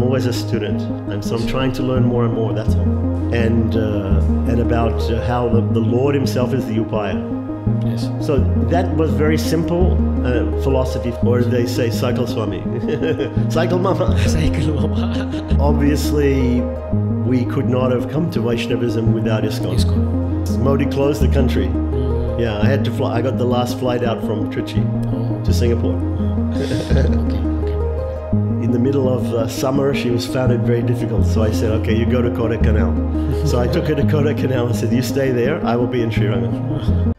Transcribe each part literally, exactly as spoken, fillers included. I'm always a student, and so I'm trying to learn more and more, that's all. And, uh, and about uh, how the, the Lord himself is the Upaya. Yes. So that was very simple uh, philosophy, or they say cycle swami, cycle mama. Cycle mama. Obviously, we could not have come to Vaishnavism without ISKCON. ISKCON. Modi closed the country. Mm. Yeah, I had to fly. I got the last flight out from Trichy oh. to Singapore. Okay. In the middle of uh, summer, she was found it very difficult. So I said, okay, you go to Kodaikanal. So I took her to Kodaikanal and said, you stay there, I will be in Sri Ranga.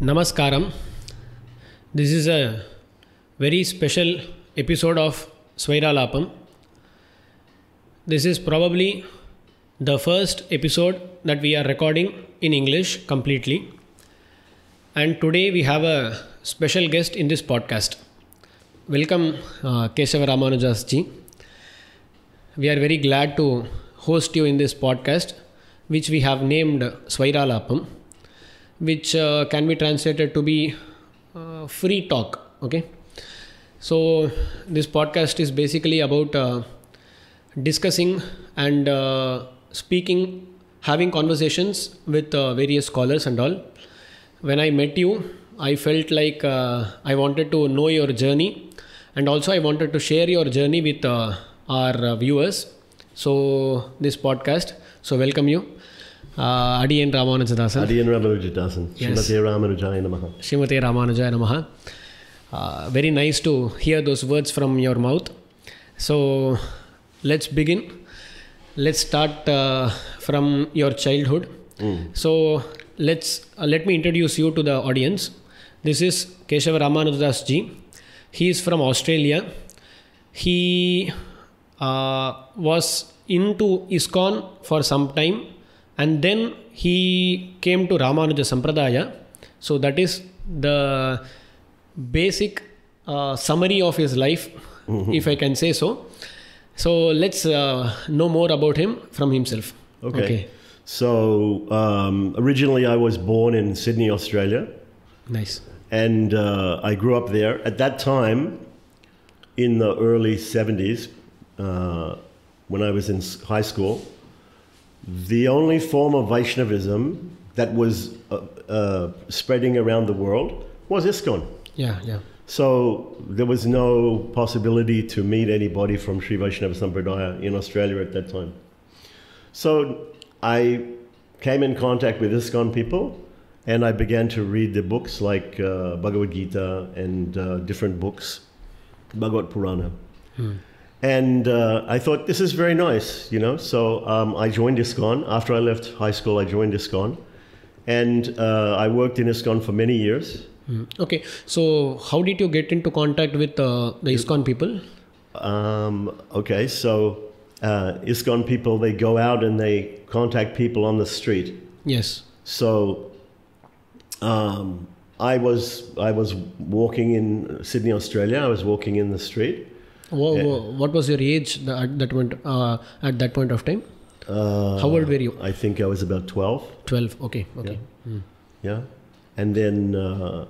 Namaskaram. This is a very special episode of Swairalapam. This is probably the first episode that we are recording in English completely. And today we have a special guest in this podcast. Welcome uh, Kesava Ramanujasji. We are very glad to host you in this podcast, which we have named Swairalapam, which uh, can be translated to be uh, free talk. Okay, so this podcast is basically about uh, discussing and uh, speaking, having conversations with uh, various scholars and all. When I met you, I felt like uh, I wanted to know your journey, and also I wanted to share your journey with uh, our uh, viewers. So this podcast, so welcome you. Uh, Adiyan Ramanujadasan. Adiyan Ramanujadasan. Yes. Srimate Ramanujaya Namaha. Srimate Ramanujaya Namaha. Uh, very nice to hear those words from your mouth. So let's begin. Let's start uh, from your childhood. Mm. So let's uh, let me introduce you to the audience. This is Kesava Ramanujadasji. He is from Australia. He uh, was into ISKCON for some time. And then he came to Ramanuja Sampradaya. So that is the basic uh, summary of his life, mm-hmm. if I can say so. So let's uh, know more about him from himself. Okay. okay. So um, originally I was born in Sydney, Australia. Nice. And uh, I grew up there. At that time, in the early seventies, uh, when I was in high school, the only form of Vaishnavism that was uh, uh, spreading around the world was ISKCON. Yeah, yeah. So there was no possibility to meet anybody from Sri Vaishnava Sampradaya in Australia at that time. So I came in contact with ISKCON people, and I began to read the books like uh, Bhagavad Gita and uh, different books, Bhagavad Purana. Hmm. And uh, I thought, this is very nice, you know. So um, I joined ISKCON. After I left high school, I joined ISKCON. And uh, I worked in ISKCON for many years. Mm. Okay. So how did you get into contact with uh, the ISKCON people? Um, okay. So uh, ISKCON people, they go out and they contact people on the street. Yes. So um, I was I was walking in Sydney, Australia. I was walking in the street. Whoa, whoa. What was your age at that point, uh, at that point of time? Uh, How old were you? I think I was about twelve. twelve, okay. okay. Yeah. Mm. yeah. And then... Uh,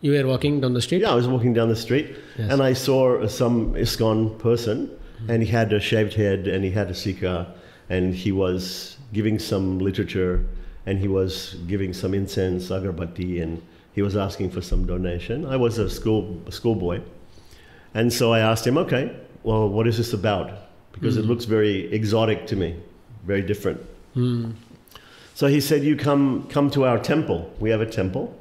you were walking down the street? Yeah, I was walking down the street. Yes. And I saw some ISKCON person, mm. and he had a shaved head, and he had a sika, and he was giving some literature, and he was giving some incense, agarbatti, and he was asking for some donation. I was a school a schoolboy. And so I asked him, okay, well, what is this about? Because mm. it looks very exotic to me, very different. Mm. So he said, you come come to our temple. We have a temple.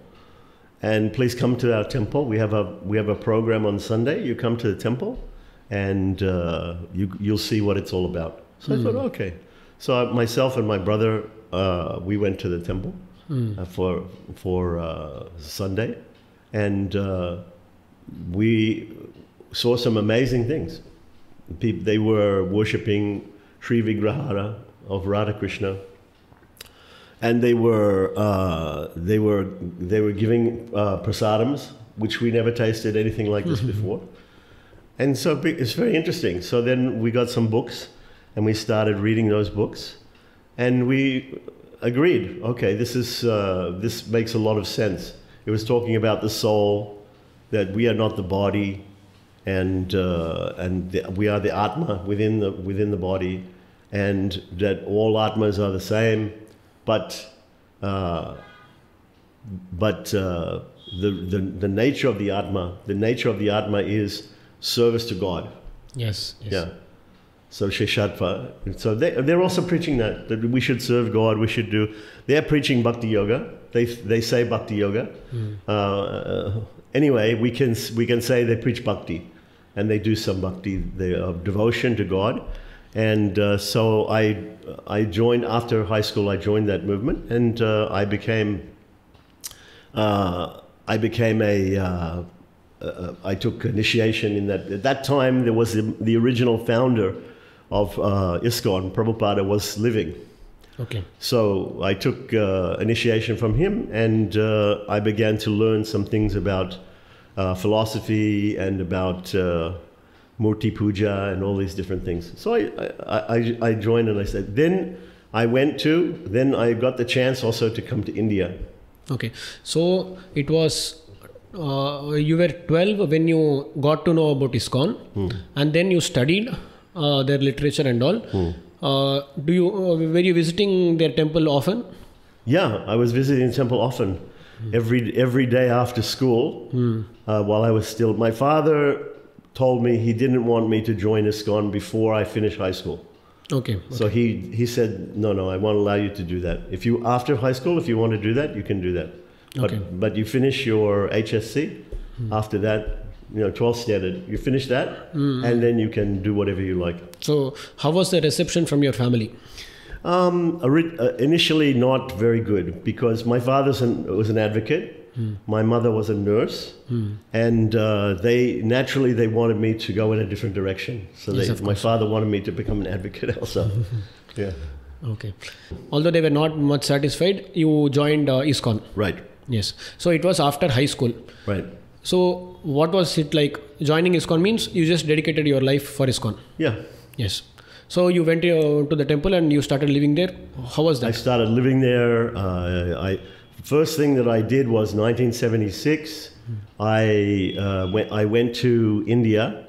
And please come to our temple. We have a we have a program on Sunday. You come to the temple and uh, you, you'll see what it's all about. So mm. I thought, okay. So I, myself and my brother, uh, we went to the temple mm. uh, for, for uh, Sunday. And uh, we... saw some amazing things. People, they were worshipping Sri Vigrahara of Radha Krishna, and they were uh, they were they were giving uh, prasadams, which we never tasted anything like this before. And so it's very interesting. So then we got some books and we started reading those books, and we agreed, okay, this is uh, this makes a lot of sense. It was talking about the soul, that we are not the body, and uh, and the, we are the Atma within the within the body, and that all Atmas are the same, but uh, but uh, the, the the nature of the Atma, the nature of the Atma is service to God. Yes. Yes. Yeah. So Sheshatva. So they, they're also preaching that, that we should serve God, we should do... They're preaching Bhakti Yoga. They, they say Bhakti Yoga. Mm. Uh, anyway, we can, we can say they preach Bhakti. And they do some Bhakti, they, uh, devotion to God. And uh, so I, I joined, after high school, I joined that movement. And uh, I became... Uh, I became a... Uh, uh, I took initiation in that. At that time, there was the, the original founder of uh, ISKCON, Prabhupada, was living. Okay. So I took uh, initiation from him, and uh, I began to learn some things about uh, philosophy and about uh, Murti Puja and all these different things. So I, I, I, I joined, and I said, then I went to, then I got the chance also to come to India. Okay. So it was... Uh, you were twelve when you got to know about ISKCON, hmm. and then you studied uh, their literature and all. Hmm. Uh, do you uh, were you visiting their temple often? Yeah, I was visiting the temple often, hmm. every every day after school. Hmm. Uh, while I was still, my father told me he didn't want me to join ISKCON before I finished high school. Okay. okay. So he he said, no, no, I won't allow you to do that. If you after high school, if you want to do that, you can do that. But, okay. but you finish your H S C, hmm. after that, you know, twelfth standard, you finish that, hmm. and then you can do whatever you like. So how was the reception from your family? Um, initially not very good, because my father was an advocate, hmm. my mother was a nurse, hmm. and uh, they naturally they wanted me to go in a different direction. So they, yes, my father wanted me to become an advocate also. Yeah. Okay. Although they were not much satisfied, you joined uh, ISKCON. Right. Yes. So it was after high school. Right. So what was it like? Joining ISKCON means you just dedicated your life for ISKCON. Yeah. Yes. So you went uh, to the temple and you started living there. How was that? I started living there. Uh, I first thing that I did was nineteen seventy-six. Hmm. I uh, went. I went to India.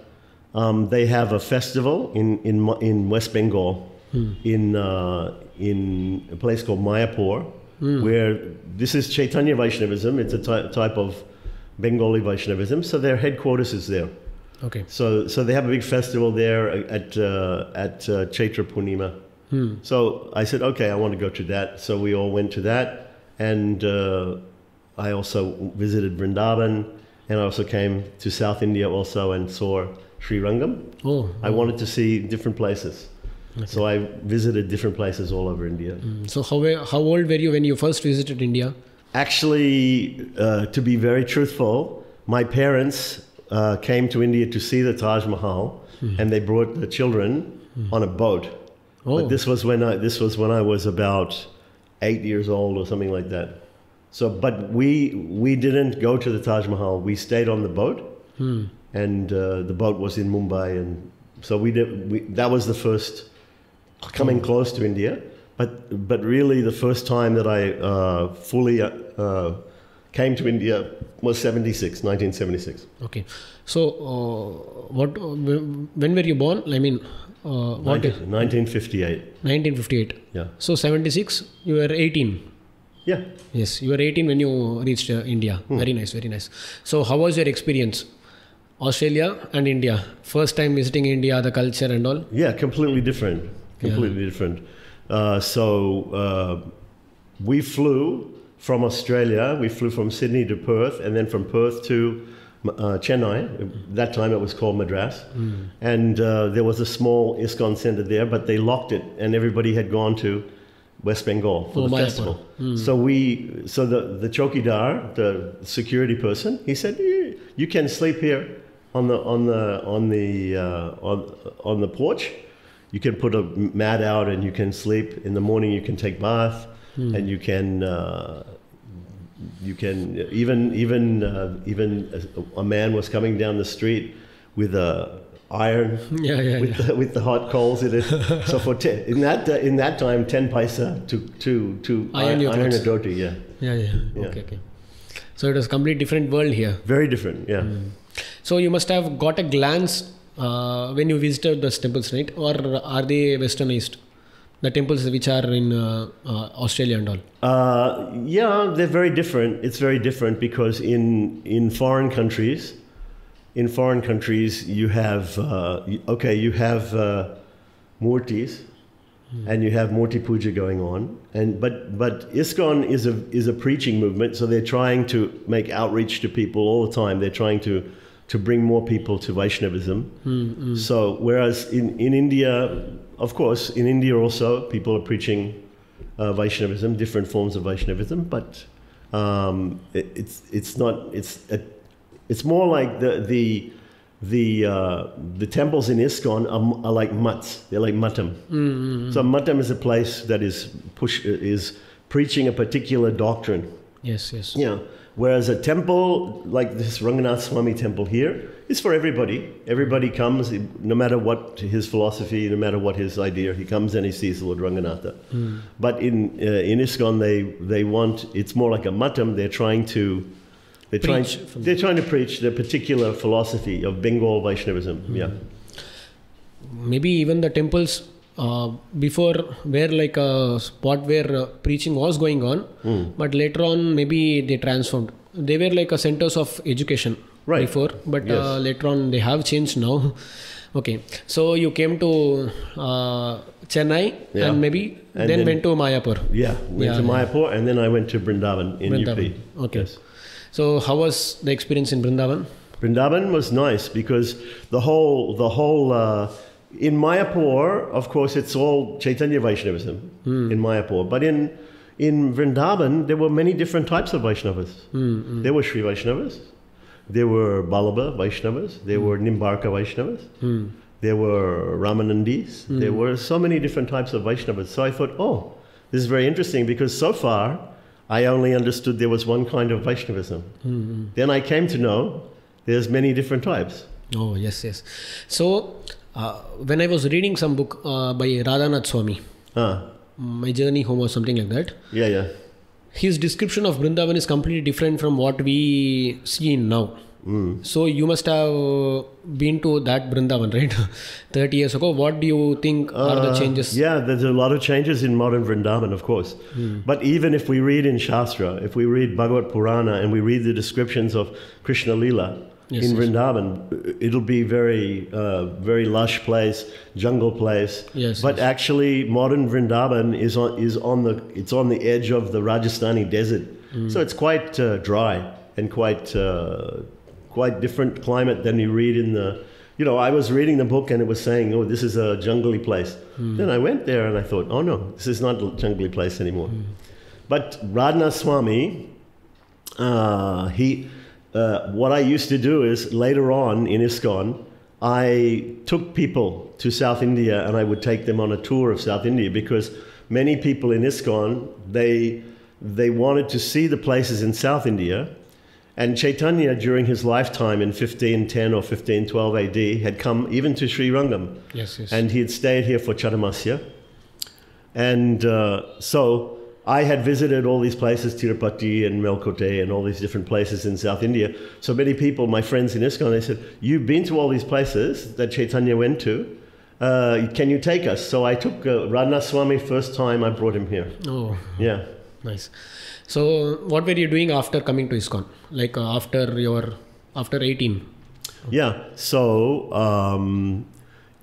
Um, they have a festival in in in West Bengal, hmm. in uh, in a place called Mayapur. Mm. Where this is Chaitanya Vaishnavism, it's a ty type of Bengali Vaishnavism, so their headquarters is there. Okay. So, so they have a big festival there at uh, at uh, Chaitra Purnima. Mm. So I said, okay, I want to go to that. So we all went to that, and uh, I also visited Vrindavan, and I also came to South India also and saw Sri Rangam. Oh. I wanted to see different places. Okay. So I visited different places all over India. Mm. So how, how old were you when you first visited India? Actually, uh, to be very truthful, my parents uh, came to India to see the Taj Mahal, mm. and they brought the children mm. on a boat. Oh. But this was when I this was when I was about eight years old or something like that. So, but we we didn't go to the Taj Mahal. We stayed on the boat, mm. and uh, the boat was in Mumbai, and so we did. We, that was the first. Coming close to India, but but really the first time that I uh, fully uh, came to India was nineteen seventy-six. Okay, so uh, what? When were you born? I mean, uh, what? nineteen fifty-eight. nineteen fifty-eight. Yeah. So seventy-six. You were eighteen. Yeah. Yes, you were eighteen when you reached uh, India. Hmm. Very nice, very nice. So how was your experience? Australia and India. First time visiting India, the culture and all. Yeah, completely different. Completely yeah. different. Uh, so uh, we flew from Australia. We flew from Sydney to Perth, and then from Perth to uh, Chennai. That time it was called Madras. Mm. And uh, there was a small ISKCON center there, but they locked it, and everybody had gone to West Bengal for oh, the festival. Mm. So we, so the the chowkidar, the security person, he said, "You, you can sleep here on the on the on the uh, on on the porch." You can put a mat out and you can sleep. In the morning, you can take bath, hmm. and you can uh, you can even even uh, even a, a man was coming down the street with a iron, yeah, yeah, with, yeah. The, with the hot coals in it. So for ten, in that uh, in that time, ten paisa to to to iron your iron dhoti, yeah. yeah, yeah, yeah. Okay, okay. So it was a completely different world here. Very different, yeah. Mm. So you must have got a glance uh, when you visited those temples, right? Or are they westernized? The temples which are in uh, uh, Australia and all. Uh, yeah, they're very different. It's very different because in in foreign countries. In foreign countries, you have, uh, okay, you have uh, murtis, hmm. and you have murti puja going on. And but but ISKCON is a is a preaching movement, so they're trying to make outreach to people all the time. They're trying to to bring more people to Vaishnavism. Hmm, hmm. So whereas in, in India, of course, in India also, people are preaching uh, Vaishnavism, different forms of Vaishnavism, but um, it, it's, it's not, it's a, It's more like the the the uh, the temples in ISKCON are, are like mutts. They're like matam. Mm-hmm. So matam is a place that is push is preaching a particular doctrine. Yes, yes. Yeah. Whereas a temple like this Ranganath Swami temple here is for everybody. Everybody comes, no matter what his philosophy, no matter what his idea, he comes and he sees Lord Ranganatha. Mm. But in uh, in ISKCON, they they want it's more like a matam. They're trying to. They're trying, they're trying to preach the particular philosophy of Bengal Vaishnavism. Mm-hmm. Yeah. Maybe even the temples uh, before were like a spot where uh, preaching was going on, mm. but later on maybe they transformed. They were like a centers of education right. before, but yes. uh, later on they have changed now. Okay. So you came to uh, Chennai yeah. and maybe and then, then went to Mayapur. Yeah, went yeah, to Mayapur yeah. and then I went to Vrindavan in Vrindavan. U P. Okay. Yes. So how was the experience in Vrindavan? Vrindavan was nice because the whole, the whole uh, in Mayapur, of course, it's all Chaitanya Vaishnavism mm. in Mayapur. But in, in Vrindavan, there were many different types of Vaishnavas. Mm, mm. There were Sri Vaishnavas, there were Balabha Vaishnavas, there mm. were Nimbarka Vaishnavas, mm. there were Ramanandis, mm. there were so many different types of Vaishnavas. So I thought, oh, this is very interesting because so far, I only understood there was one kind of Vaishnavism. Mm-hmm. Then I came to know there's many different types. Oh, yes, yes. So, uh, when I was reading some book uh, by Radhanath Swami, ah. My Journey Home or something like that. Yeah, yeah. His description of Vrindavan is completely different from what we see now. Mm. So, you must have been to that Vrindavan, right? thirty years ago. What do you think are uh, the changes? Yeah, there's a lot of changes in modern Vrindavan, of course. Mm. But even if we read in Shastra, if we read Bhagavad Purana and we read the descriptions of Krishna Lila yes, in yes. Vrindavan, it'll be very, uh, very lush place, jungle place. Yes, but yes. actually, modern Vrindavan is on, is on the it's on the edge of the Rajasthani desert, mm. so it's quite uh, dry and quite. Uh, Quite different climate than you read in the, you know, I was reading the book and it was saying, oh, this is a jungly place. Mm. Then I went there and I thought, oh no, this is not a jungly place anymore. Mm. But Radhanath Swami, uh, he, uh, what I used to do is later on in ISKCON, I took people to South India and I would take them on a tour of South India because many people in ISKCON, they, they wanted to see the places in South India. And Chaitanya, during his lifetime in fifteen ten or fifteen twelve A D, had come even to Sri Rangam. Yes, yes. And he had stayed here for Chatumasya. And uh, so I had visited all these places, Tirupati and Melkote and all these different places in South India. So many people, my friends in ISKCON, they said, you've been to all these places that Chaitanya went to. Uh, can you take us? So I took uh, Radhanath Swami first time I brought him here. Oh. Yeah. Nice. So, what were you doing after coming to ISKCON? Like uh, after your, after eighteen? Yeah. So, um,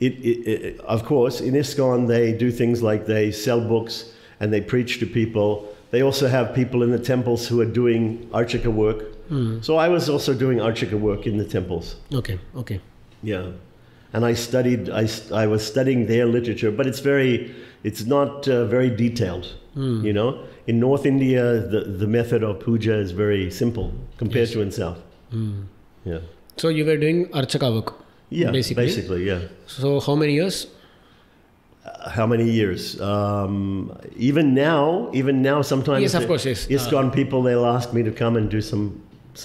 it, it, it, of course, in ISKCON they do things like they sell books and they preach to people. They also have people in the temples who are doing archika work. Mm. So I was also doing archika work in the temples. Okay. Okay. Yeah. And I studied. I I was studying their literature, but it's very, it's not uh, very detailed. Mm. You know. In North India, the, the method of puja is very simple compared yes. to in South. Mm. Yeah. So you were doing archaka work? Yeah, basically. basically yeah. So how many years? Uh, how many years? Um, even now, even now sometimes... Yes, of course, yes. ISKCON uh, people, they'll ask me to come and do some,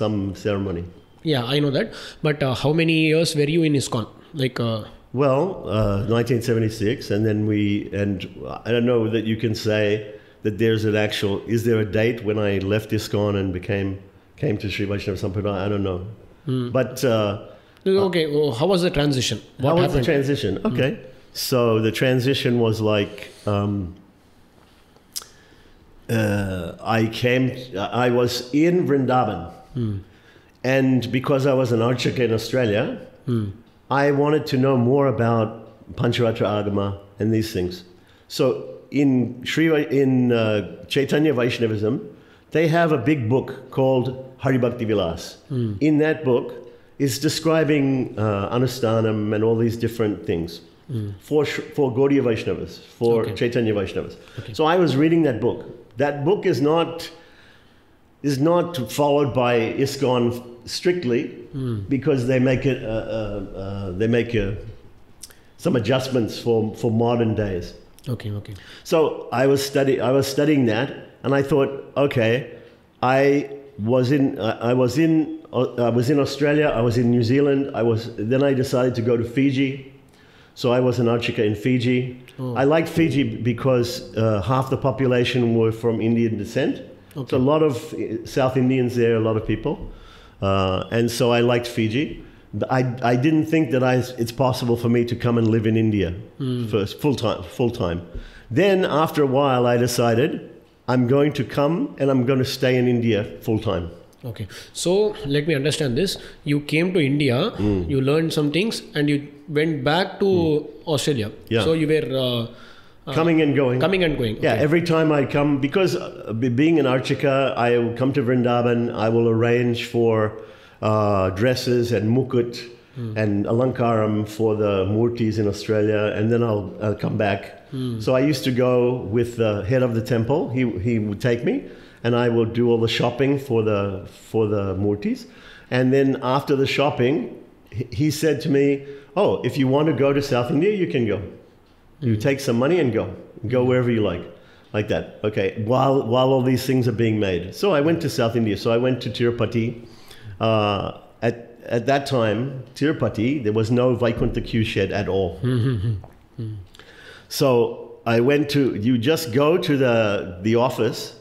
some ceremony. Yeah, I know that. But uh, how many years were you in ISKCON? Like, uh, well, uh, nineteen seventy-six, and then we, and I don't know that you can say that there's an actual, is there a date when I left ISKCON and became, came to Sri Vaishnava Sampradaya? I don't know. Mm. But... Uh, okay, well, how was the transition? What how happened? was the transition? Okay. Mm. So the transition was like, um, uh, I came, I was in Vrindavan. Mm. And because I was an archaka in Australia, mm. I wanted to know more about Pancharatra Agama and these things. So in Sri, in uh, Chaitanya Vaishnavism, they have a big book called Hari Bhakti Vilas. Mm. In that book is describing uh, Anustanam and all these different things mm. for, for Gaudiya Vaishnavas, for okay. Chaitanya Vaishnavas. Okay. So I was reading that book. That book is not, is not followed by ISKCON strictly mm. because they make it, uh, uh, uh, they make a, some adjustments for, for modern days. Okay, okay. So I was study I was studying that, and I thought, okay, I was in uh, I was in uh, I was in Australia, I was in New Zealand, I was then I decided to go to Fiji. So I was an archaka in Fiji. Oh. I liked Fiji because uh, half the population were from Indian descent. Okay. So a lot of South Indians there, a lot of people. Uh, and so I liked Fiji. I, I didn't think that I, it's possible for me to come and live in India mm. first, full time, full time. Then after a while I decided I'm going to come and I'm going to stay in India full time. Okay. So let me understand this. You came to India, mm. you learned some things and you went back to mm. Australia. Yeah. So you were... Uh, Coming and going. Coming and going. Okay. Yeah, every time I come, because being an archaka, I will come to Vrindavan, I will arrange for uh, dresses and mukut mm. and alankaram for the murtis in Australia, and then I'll, I'll come back. Mm. So I used to go with the head of the temple, he, he would take me, and I will do all the shopping for the, for the murtis. And then after the shopping, he said to me, oh, if you want to go to South India, you can go. You take some money and go. Go wherever you like. Like that. Okay. While, while all these things are being made. So I went to South India. So I went to Tirupati. Uh, at, at that time, Tirupati, there was no Vaikuntha Q shed at all. So I went to, you just go to the, the office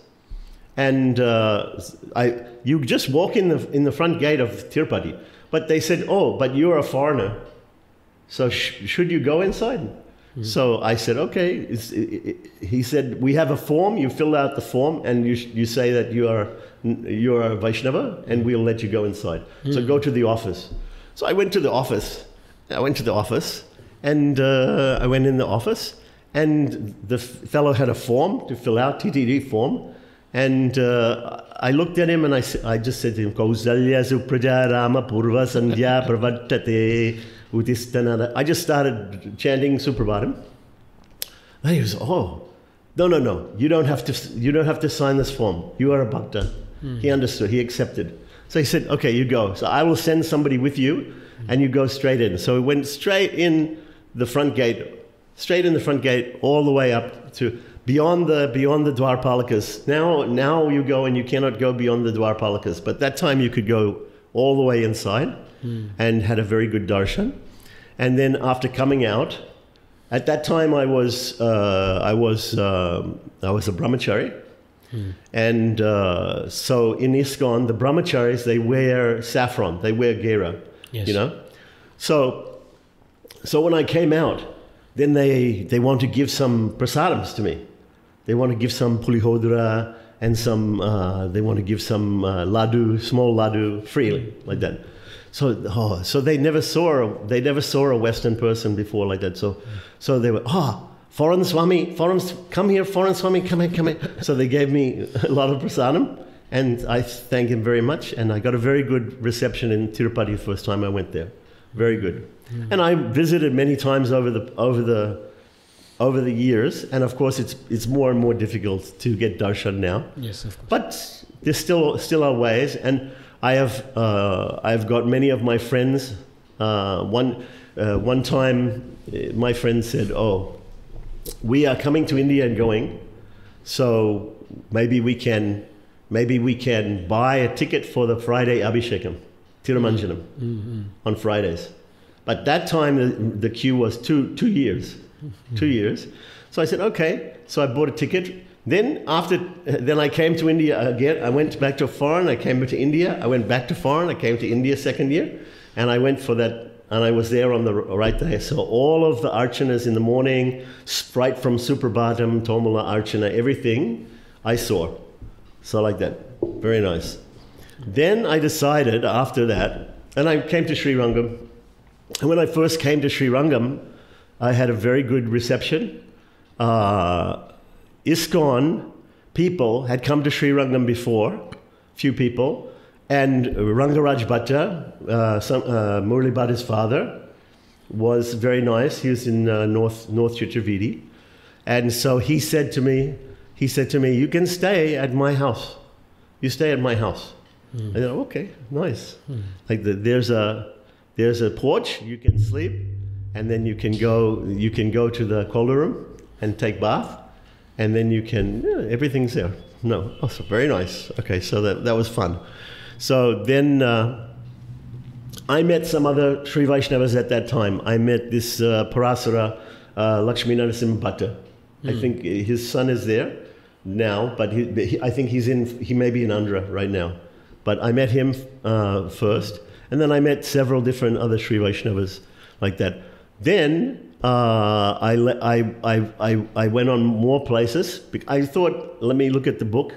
and uh, I, you just walk in the, in the front gate of Tirupati. But they said, oh, but you're a foreigner. So sh should you go inside? So I said, okay. It's, it, it, he said, we have a form. You fill out the form and you, you say that you are, you are a Vaishnava and we'll let you go inside. Mm. So go to the office. So I went to the office. I went to the office and uh, I went in the office and the fellow had a form to fill out, T T D form. And uh, I looked at him and I, I just said to him, Kausalya Supraja Rama Purva Sandhya Pravartate. I just started chanting Suprabhatam. And he was, oh, no, no, no, you don't have to, you don't have to sign this form. You are a bhakta. Mm-hmm. He understood, he accepted. So he said, okay, you go. So I will send somebody with you and you go straight in. So we went straight in the front gate, straight in the front gate, all the way up to beyond the, beyond the Dwarpalakas. Now, now you go and you cannot go beyond the Dwarpalakas, but that time you could go all the way inside. Mm. And had a very good darshan. And then after coming out, at that time I was uh, I was uh, I was a brahmachari, mm. and uh, so in ISKCON the brahmacharis they wear saffron, they wear gera, yes. you know. So so when I came out, then they they want to give some prasadams to me. They want to give some pulihodra and some uh, they want to give some uh, ladu, small ladu, freely like that. So, oh, so they never saw they never saw a Western person before like that. So, so they were, oh, foreign Swami, foreign, come here, foreign Swami, come here, come here. So they gave me a lot of prasadam, and I thank him very much. And I got a very good reception in Tirupati the first time I went there, very good. Mm. And I visited many times over the over the over the years. And of course, it's it's more and more difficult to get darshan now. Yes, of course. But there's still still our ways and. I have uh, I've got many of my friends. Uh, one uh, one time, my friend said, "Oh, we are coming to India and going, so maybe we can maybe we can buy a ticket for the Friday Abhishekam." Tirumanjalam mm-hmm. on Fridays. But that time, the, the queue was two, two years, mm-hmm. two years. So I said, okay. So I bought a ticket. Then after, then I came to India again. I went back to foreign. I came to India. I went back to foreign. I came to India second year. And I went for that, and I was there on the right day. So all of the archanas in the morning, Sprite from Suprabhatam, Tomula Archana, everything I saw. So like that. Very nice. Then I decided after that, and I came to Sri Rangam. And when I first came to Sri Rangam, I had a very good reception. Uh, ISKCON people had come to Sri Rangam before, few people, and Rangaraj Bhatta, uh, some, uh, Murali Bhatta's father, was very nice. He was in uh, North North Chaturvedi, and so he said to me, he said to me, "You can stay at my house. You stay at my house." Mm. I said, "Okay, nice." Mm. Like the, there's a there's a porch. You can sleep, and then you can go you can go to the kola room and take bath, and then you can, yeah, everything's there. No, oh, so very nice. Okay, so that, that was fun. So then uh, I met some other Sri Vaishnavas at that time. I met this uh, Parasara uh, Lakshmi Narasimha Bhatta. Mm. I think his son is there now, but he, he, I think he's in, he may be in Andhra right now. But I met him uh, first, and then I met several different other Sri Vaishnavas like that. Then, Uh, I, I, I, I went on more places. I thought, let me look at the book.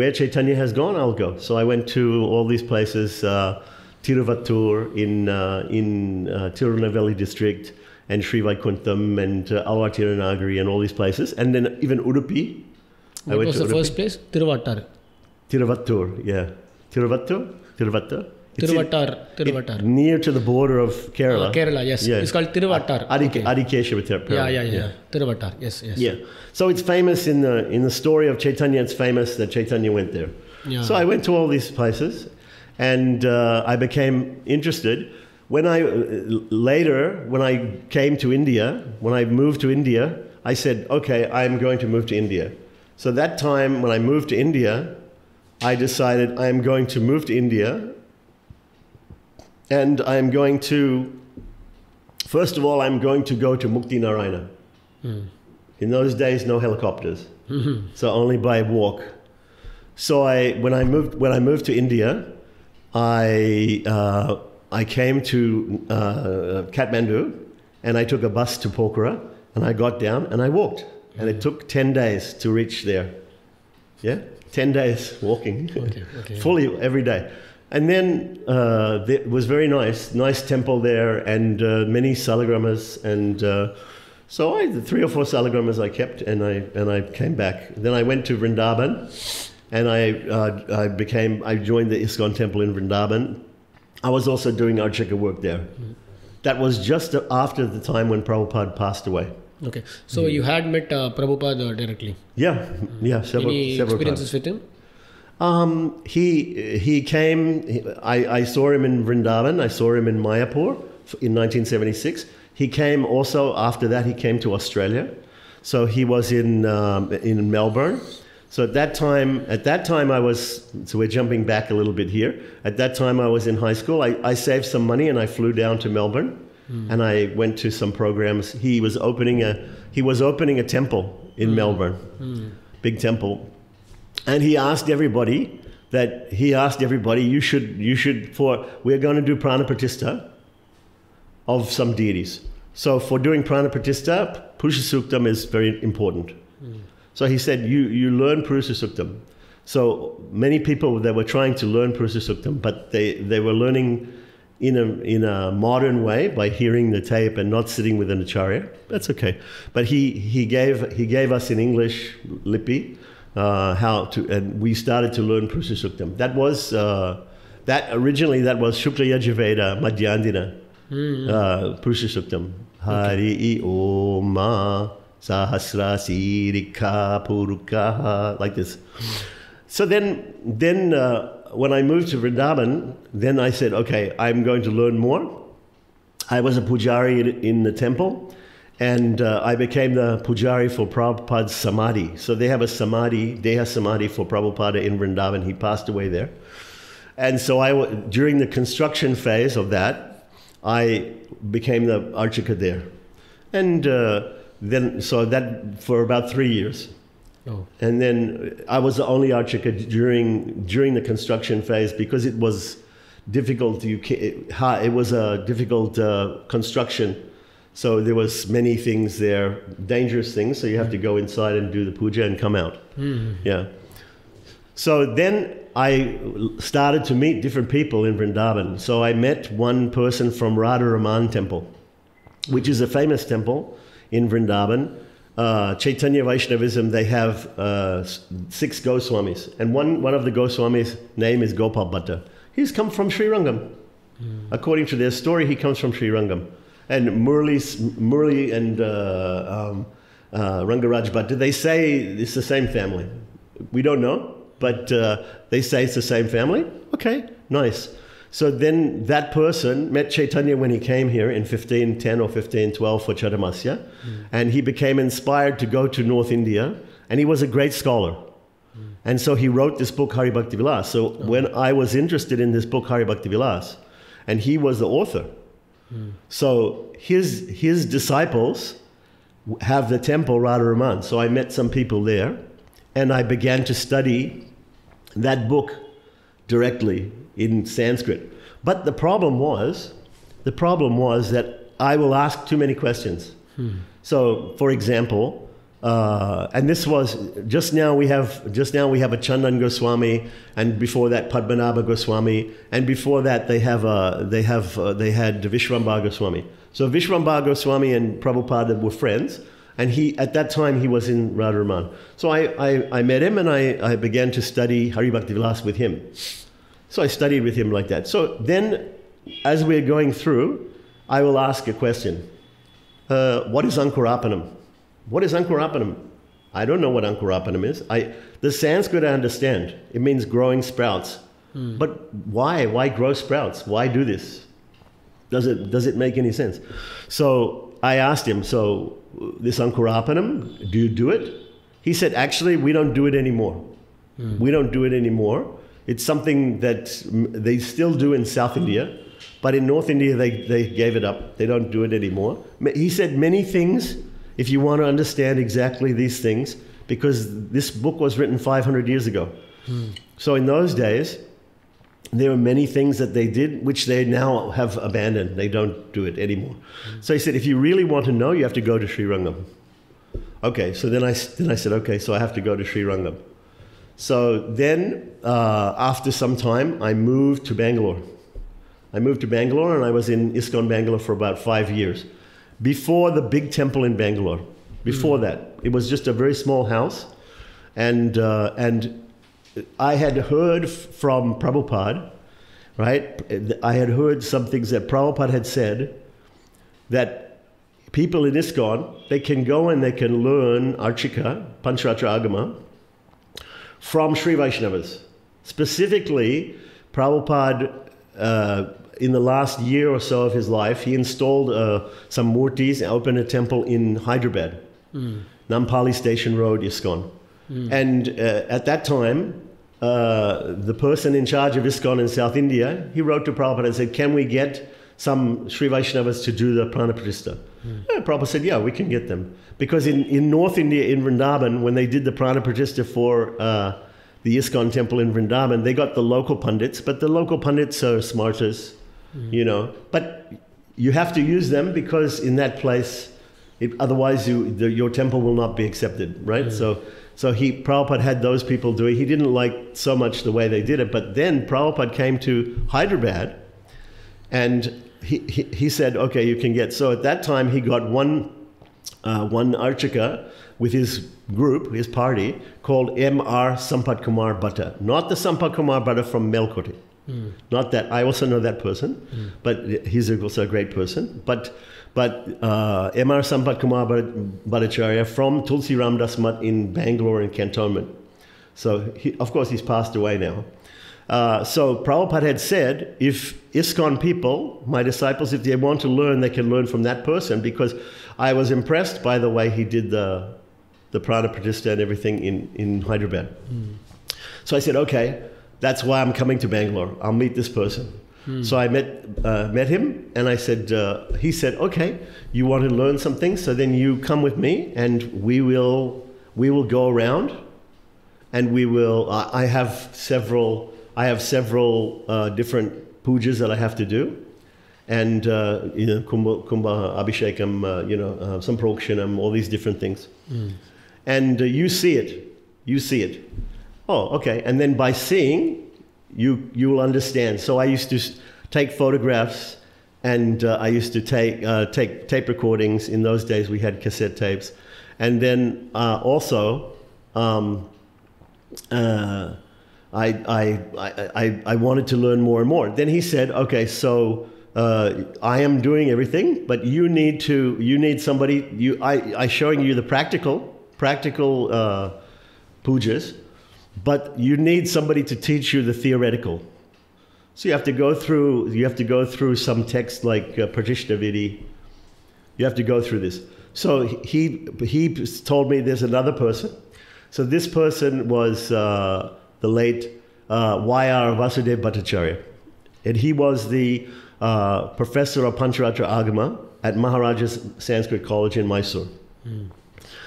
Where Chaitanya has gone, I'll go. So I went to all these places, uh, Tiruvattur in, uh, in uh, Tirunelveli district, and Sri Vaikuntham, and uh, Alvar Tirunagari, and all these places. And then even Udupi. What I went was to the Udupi. First place? Tiruvattar. Tiruvattur, yeah. Tiruvattur? Tiruvattar. It's Tiruvattar, in, Tiruvattar. It, near to the border of Kerala. Uh, Kerala, yes. Yeah. It's called Tiruvattar. Adike, okay. Adikeshwar Tiruvattar. Yeah, yeah, yeah, yeah. Tiruvattar, yes, yes. Yeah. So it's famous in the in the story of Chaitanya. It's famous that Chaitanya went there. Yeah. So I went to all these places, and uh, I became interested. When I uh, later, when I came to India, when I moved to India, I said, okay, I'm going to move to India. So that time when I moved to India, I decided I am going to move to India. And I'm going to, first of all, I'm going to go to Mukti Narayana. Mm. In those days, no helicopters, mm-hmm. so only by walk. So I, when I moved, when I moved to India, I uh, I came to uh, Kathmandu, and I took a bus to Pokhara, and I got down and I walked, mm-hmm. and it took ten days to reach there. Yeah, ten days walking, okay, okay. fully every day. And then uh, it was very nice, nice temple there, and uh, many salagramas. And uh, so I, the three or four salagramas I kept, and I and I came back. Then I went to Vrindavan, and I uh, I became I joined the ISKCON temple in Vrindavan. I was also doing archika work there. Mm. That was just after the time when Prabhupada passed away. Okay, so mm. you had met uh, Prabhupada directly. Yeah, yeah, several, Any several experiences times. With him? Um, he he came. He, I I saw him in Vrindavan. I saw him in Mayapur in nineteen seventy-six. He came also after that. He came to Australia, so he was in um, in Melbourne. So at that time, at that time I was. So we're jumping back a little bit here. At that time I was in high school. I, I saved some money and I flew down to Melbourne, mm. and I went to some programs. He was opening a he was opening a temple in mm. Melbourne, mm. big temple. And he asked everybody that he asked everybody you should you should for we're going to do pranapatishtha of some deities. So for doing pranapatishtha, Purusha Suktam is very important. Mm. So he said you you learn Purusha Suktam. So many people that were trying to learn Purusha Suktam, but they, they were learning in a in a modern way by hearing the tape and not sitting with an acharya. That's okay. But he he gave he gave us in English Lippi. Uh, how to and we started to learn Purusha Suktam. That was uh, that originally that was Shukla Yajurveda Madhyandina mm-hmm. uh, Purusha Suktam. Hari Oma Sahasra Sirika Purukaha, like this. So then then uh, when I moved to Vrindavan, then I said, okay, I'm going to learn more. I was a pujari in, in the temple. And uh, I became the pujari for Prabhupada's samadhi. So they have a samadhi, Deha Samadhi for Prabhupada in Vrindavan. He passed away there. And so I, during the construction phase of that, I became the architect there. And uh, then, so that for about three years. Oh. And then I was the only architect during during the construction phase, because it was difficult. You it, it was a difficult uh, construction, so there was many things there, dangerous things. So you have mm. to go inside and do the puja and come out. Mm. Yeah. So then I started to meet different people in Vrindavan. So I met one person from Radharaman Temple, which is a famous temple in Vrindavan. Uh, Chaitanya Vaishnavism, they have uh, six Goswamis, and one, one of the Goswamis' name is Gopal Bhatta. He's come from Sri Rangam. Mm. According to their story, he comes from Sri Rangam. And Murali's, Murali and uh, um, uh, Rangaraj Bhatta, they say it's the same family. We don't know, but uh, they say it's the same family. Okay, nice. So then that person met Chaitanya when he came here in fifteen ten or fifteen twelve for Chatumasya. Mm. And he became inspired to go to North India. And he was a great scholar. Mm. And so he wrote this book, Hari Bhakti Vilas. So okay. when I was interested in this book, Hari Bhakti Vilas, and he was the author. Mm. So his, his disciples have the temple Radharaman. So I met some people there. And I began to study that book directly in Sanskrit. But the problem was, the problem was that I will ask too many questions. Hmm. So, for example, uh, and this was, just now we have, just now we have a Chandan Goswami, and before that Padmanabha Goswami, and before that they have, uh, they have, uh, they had Vishwambara Goswami. So Vishwambara Goswami and Prabhupada were friends, and he, at that time he was in Radharaman. So I, I, I met him and I, I began to study Hari Bhakti Vilas with him. So I studied with him like that. So then, as we're going through, I will ask a question. Uh, what is Ankurapanam? What is Ankurapanam? I don't know what Ankurapanam is. I, the Sanskrit I understand. It means growing sprouts. Hmm. But why? Why grow sprouts? Why do this? Does it, does it make any sense? So I asked him, so this Ankurapanam, do you do it? He said, actually, we don't do it anymore. Hmm. We don't do it anymore. It's something that they still do in South India, but in North India, they, they gave it up. They don't do it anymore. He said many things, if you want to understand exactly these things, because this book was written five hundred years ago. Hmm. So in those days, there were many things that they did, which they now have abandoned. They don't do it anymore. Hmm. So he said, if you really want to know, you have to go to Sri Rangam. Okay, so then I, then I said, okay, so I have to go to Sri Rangam. So then, uh, after some time, I moved to Bangalore. I moved to Bangalore, and I was in ISKCON Bangalore for about five years. Before the big temple in Bangalore, before mm. that, it was just a very small house. And, uh, and I had heard from Prabhupada, right? I had heard some things that Prabhupada had said, that people in ISKCON, they can go and they can learn Archika, Pancharatra Agama, from Sri Vaishnavas. Specifically, Prabhupada, uh, in the last year or so of his life, he installed uh, some murtis and opened a temple in Hyderabad, mm. Nampally Station Road, ISKCON. Mm. And uh, at that time, uh, the person in charge of ISKCON in South India, he wrote to Prabhupada and said, can we get some Sri Vaishnavas to do the Pranapratishtha? Mm. Yeah, Prabhupada said, yeah, we can get them. Because in, in North India, in Vrindavan, when they did the Pranapratishtha for uh, the ISKCON temple in Vrindavan, they got the local pandits, but the local pandits are smarters, mm. you know. But you have to use them, because in that place, it, otherwise you, the, your temple will not be accepted, right? Mm. So, so he, Prabhupada had those people do it. He didn't like so much the way they did it, but then Prabhupada came to Hyderabad, and He, he, he said, okay, you can get. So at that time, he got one, uh, one archika with his group, his party, called M R Sampat Kumar Bhatta. Not the Sampat Kumar Bhatta from Melkote. Mm. Not that. I also know that person, mm. but he's also a great person. But, but uh, M R Sampat Kumar Bhattacharya from Tulsi Ram Das Math in Bangalore and Cantonment. So, he, of course, he's passed away now. Uh, so Prabhupada had said, if ISKCON people, my disciples, if they want to learn, they can learn from that person, because I was impressed by the way he did the, the Pranapratishtha and everything in, in Hyderabad. Mm. So I said, okay, that's why I'm coming to Bangalore. I'll meet this person. Hmm. So I met uh, met him, and I said, uh, he said, okay, you want to learn something, so then you come with me, and we will we will go around, and we will. Uh, I have several I have several uh, different pujas that I have to do, and uh, you know, kumbha, kumbha abhishekam, uh, you know, uh, samprokshanam, all these different things, hmm. and uh, you see it, you see it. Oh, okay, and then by seeing. You you will understand. So I used to take photographs, and uh, I used to take uh, take tape recordings. In those days, we had cassette tapes, and then uh, also um, uh, I, I I I wanted to learn more and more. Then he said, "Okay, so uh, I am doing everything, but you need to you need somebody. You I I showing you the practical practical uh, pujas." But you need somebody to teach you the theoretical. So you have to go through, you have to go through some text like uh, Pratishthavidi. You have to go through this. So he, he told me there's another person. So this person was uh, the late uh, Y R Vasudeva Bhattacharya. And he was the uh, professor of Pancharatra Agama at Maharaja's Sanskrit College in Mysore. Mm.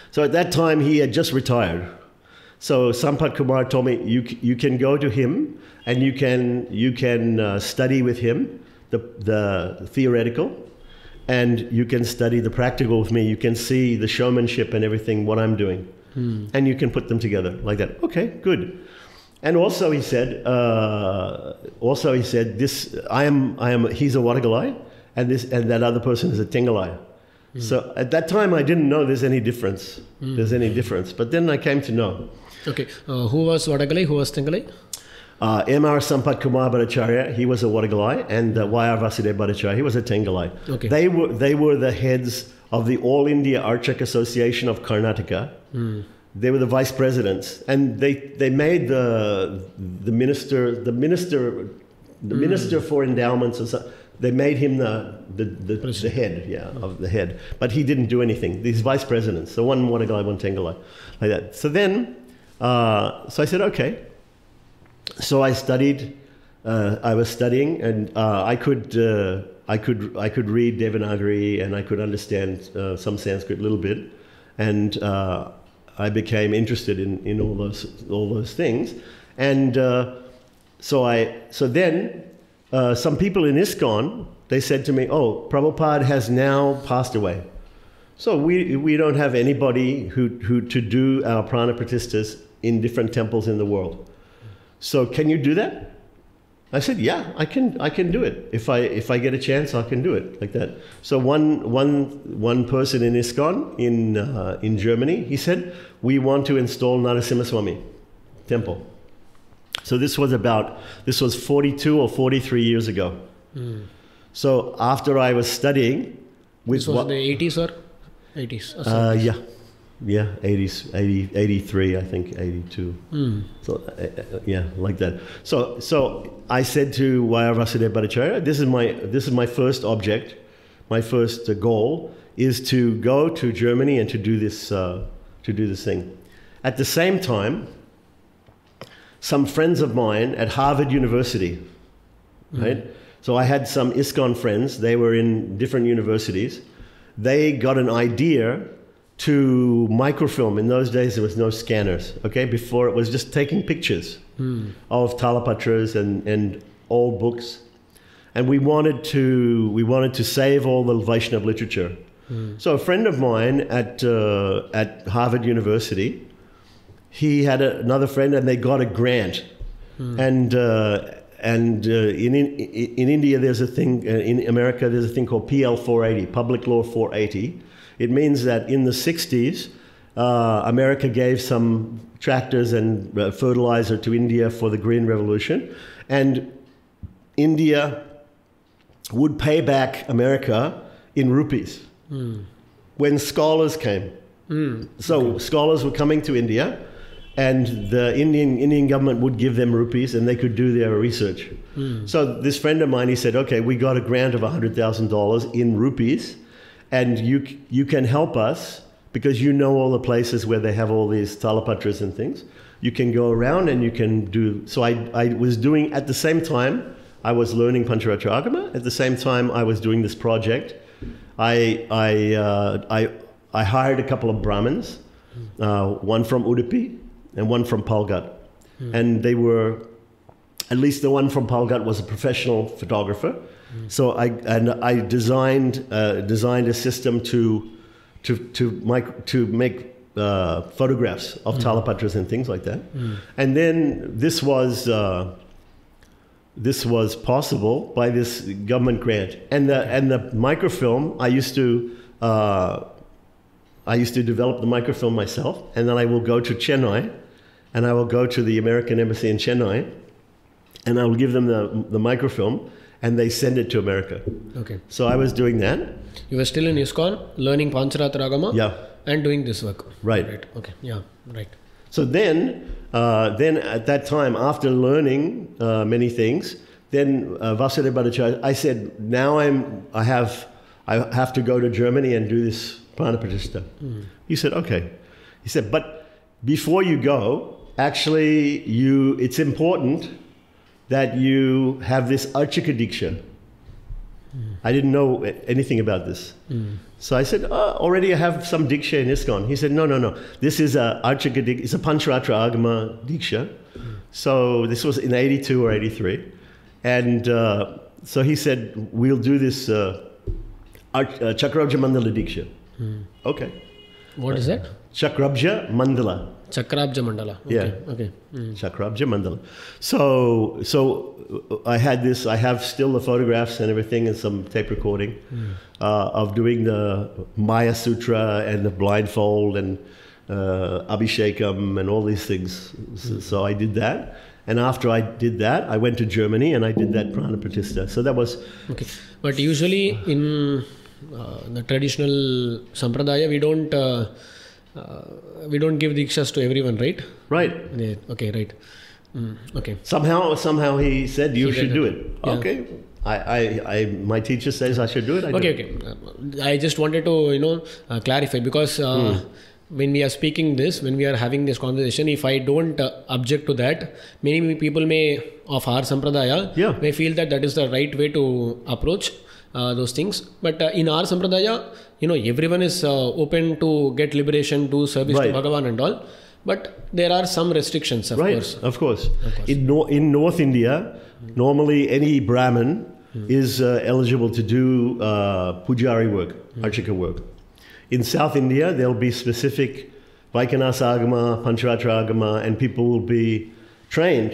So at that time, he had just retired. So Sampath Kumar told me you you can go to him and you can you can uh, study with him the the theoretical, and you can study the practical with me. You can see the showmanship and everything what I'm doing, hmm. and you can put them together like that. Okay, good. And also he said uh, also he said this I am I am he's a Wadagalai, and this and that other person is a Tengalai. Hmm. So at that time I didn't know there's any difference. Hmm. There's any difference, but then I came to know. Okay, uh, who was Wadagalai? Who was Tengalai? Uh, M R Sampath Kumar Bhattacharya, he was a Wadagalai, and uh, Y R Vasudeva Bhattacharya, he was a Tengalai. Okay. They were they were the heads of the All India Archak Association of Karnataka. Mm. They were the vice presidents, and they they made the the minister the minister the mm. minister for endowments. And so, they made him the the, the, the head, yeah, oh. of the head. But he didn't do anything. These vice presidents, the one Wadagalai, one Tengalai, like that. So then. Uh, so I said, okay. So I studied. Uh, I was studying, and uh, I could, uh, I could, I could read Devanagari, and I could understand uh, some Sanskrit a little bit, and uh, I became interested in, in all those all those things. And uh, so I, so then, uh, some people in ISKCON, they said to me, "Oh, Prabhupada has now passed away. So we we don't have anybody who who to do our prana pratistas in different temples in the world. So can you do that?" I said, "Yeah, I can. I can do it. If I if I get a chance, I can do it like that." So one one one person in ISKCON in uh, in Germany, he said, "We want to install Narasimhaswamy temple." So this was about this was forty-two or forty-three years ago. Mm. So after I was studying, with this was in the eighties or. eighties or uh, yeah, yeah, eighties, eighty, eighty-three, I think, eighty-two. Mm. So, uh, yeah, like that. So, so I said to Y R Vasudeva Bhattacharya, "This is my, this is my first object, my first goal is to go to Germany and to do this, uh, to do this thing." At the same time, some friends of mine at Harvard University, mm. right? So I had some ISKCON friends. They were in different universities. They got an idea to microfilm. In those days, there was no scanners, okay? Before, it was just taking pictures mm. of Talapatras and, and old books. And we wanted to, we wanted to save all the Vaishnav literature. Mm. So a friend of mine at, uh, at Harvard University, he had a, another friend, and they got a grant. Mm. And, uh, And uh, in, in in India, there's a thing, uh, in America, there's a thing called P L four eighty, Public Law four eighty. It means that in the sixties, uh, America gave some tractors and uh, fertilizer to India for the Green Revolution. And India would pay back America in rupees mm. when scholars came. Mm. So okay. Scholars were coming to India. And the Indian, Indian government would give them rupees, and they could do their research. Mm. So this friend of mine, he said, "Okay, we got a grant of one hundred thousand dollars in rupees, and you, you can help us because you know all the places where they have all these talapatras and things. You can go around and you can do... So I, I was doing... At the same time, I was learning Pancharatagama. At the same time, I was doing this project. I, I, uh, I, I hired a couple of Brahmins, uh, one from Udupi and one from Palgat. Mm. And they were... At least the one from Palgat was a professional photographer. Mm. So I, and I designed, uh, designed a system to... to to make, to make uh, photographs of mm. talapatras and things like that, mm. and then this was uh, this was possible by this government grant and the and the microfilm. I used to uh, I used to develop the microfilm myself, and then I will go to Chennai, and I will go to the American Embassy in Chennai, and I will give them the the microfilm. And they send it to America. Okay. So I was doing that. You were still in ISKCON, learning Pancharatagama. Yeah. And doing this work. Right. Right. Okay. Yeah. Right. So then, uh, then at that time, after learning uh, many things, then uh, Vasudeva Bhattacharya, I said, now I'm, I have, I have to go to Germany and do this Pranapratishtha. Mm. He said, okay. He said, but before you go, actually, you, it's important that you have this Archika Diksha. Mm. I didn't know anything about this. Mm. So I said, oh, already I have some Diksha in ISKCON. He said, no, no, no. This is a Archika Diksha, it's a Pancharatra Agama Diksha. Mm. So this was in eighty-two or eighty-three. And uh, so he said, we'll do this uh, Arch uh, Chakrabja Mandala Diksha. Mm. Okay. What uh, is that? Chakrabja Mandala. Chakrabja Mandala. Okay. Yeah. Okay. Mm. Chakrabja Mandala. So, so I had this, I have still the photographs and everything and some tape recording mm. uh, of doing the Maya Sutra and the blindfold and uh, Abhishekam and all these things. So, mm. so I did that. And after I did that, I went to Germany and I did that Pranapratishtha. So that was... Okay. But usually in uh, the traditional Sampradaya, we don't... Uh, Uh, we don't give dikshas to everyone, right? Right. Yeah, okay, right. Mm, okay. Somehow, somehow he said you he should do it. it. Yeah. Okay. I, I, I, my teacher says I should do it. I okay, do. okay. I just wanted to, you know, uh, clarify because uh, mm. when we are speaking this, when we are having this conversation, if I don't uh, object to that, many people may, of our sampradaya, yeah. may feel that that is the right way to approach Uh, those things, but uh, in our sampradaya, you know, everyone is uh, open to get liberation, do service right. to Bhagavan and all, but there are some restrictions, of right. course. Of course. Of course. In, no in North India, mm. normally any Brahmin mm. is uh, eligible to do uh, pujari work, mm. archika work. In South India, there'll be specific Vaikanasa Agama, Pancharatra Agama, and people will be trained.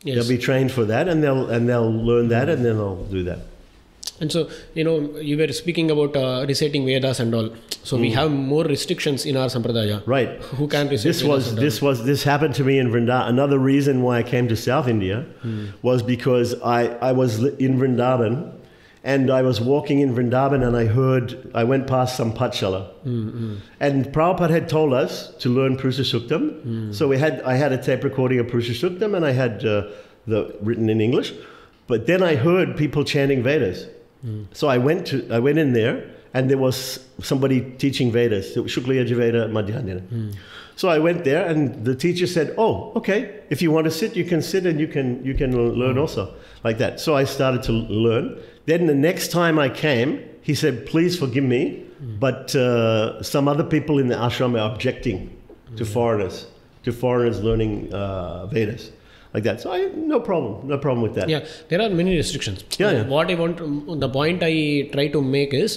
Yes. They'll be trained for that, and they'll and they'll learn that, mm. and then they'll do that. And so, you know, you were speaking about uh, reciting Vedas and all. So mm. we have more restrictions in our sampradaya. Right. Who can recite this Vedas was and this all? was this happened to me in Vrindavan. Another reason why I came to South India mm. was because I I was in Vrindavan, and I was walking in Vrindavan, and I heard I went past some patshala, mm, mm. and Prabhupada had told us to learn Purusha Suktam. Mm. So we had I had a tape recording of Purusha Suktam, and I had uh, the written in English, but then I heard people chanting Vedas. Mm. So I went to I went in there, and there was somebody teaching Vedas, Shukla Yajurveda Madhyandina. Mm. So I went there, and the teacher said, "Oh, okay. If you want to sit, you can sit, and you can you can learn mm. also like that." So I started to learn. Then the next time I came, he said, "Please forgive me, mm. but uh, some other people in the ashram are objecting mm. to foreigners to foreigners learning uh, Vedas." Like that. So I no problem, no problem with that. Yeah, there are many restrictions. Yeah, yeah. What I want, to, the point I try to make is,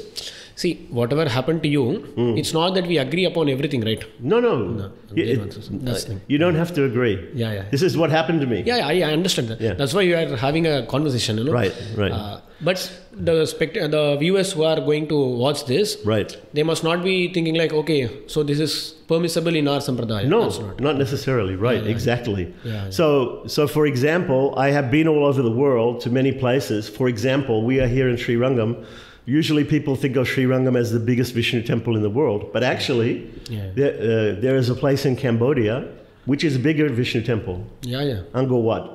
see, whatever happened to you, mm. it's not that we agree upon everything, right? No, no. no it, it, That's uh, you don't have to agree. Yeah, yeah. This is what happened to me. Yeah, yeah I, I understand that. Yeah. That's why you are having a conversation, you know? Right, right. Uh, but the spect the viewers who are going to watch this, right. they must not be thinking like, okay, so this is permissible in our sampradaya. No, not. not necessarily. Right, yeah, exactly. Yeah, yeah. So, so for example, I have been all over the world to many places. For example, we are here in Sri Rangam. Usually people think of Sri Rangam as the biggest Vishnu temple in the world. But actually, yeah. there, uh, there is a place in Cambodia which is a bigger Vishnu temple. Yeah, yeah. Angkor Wat.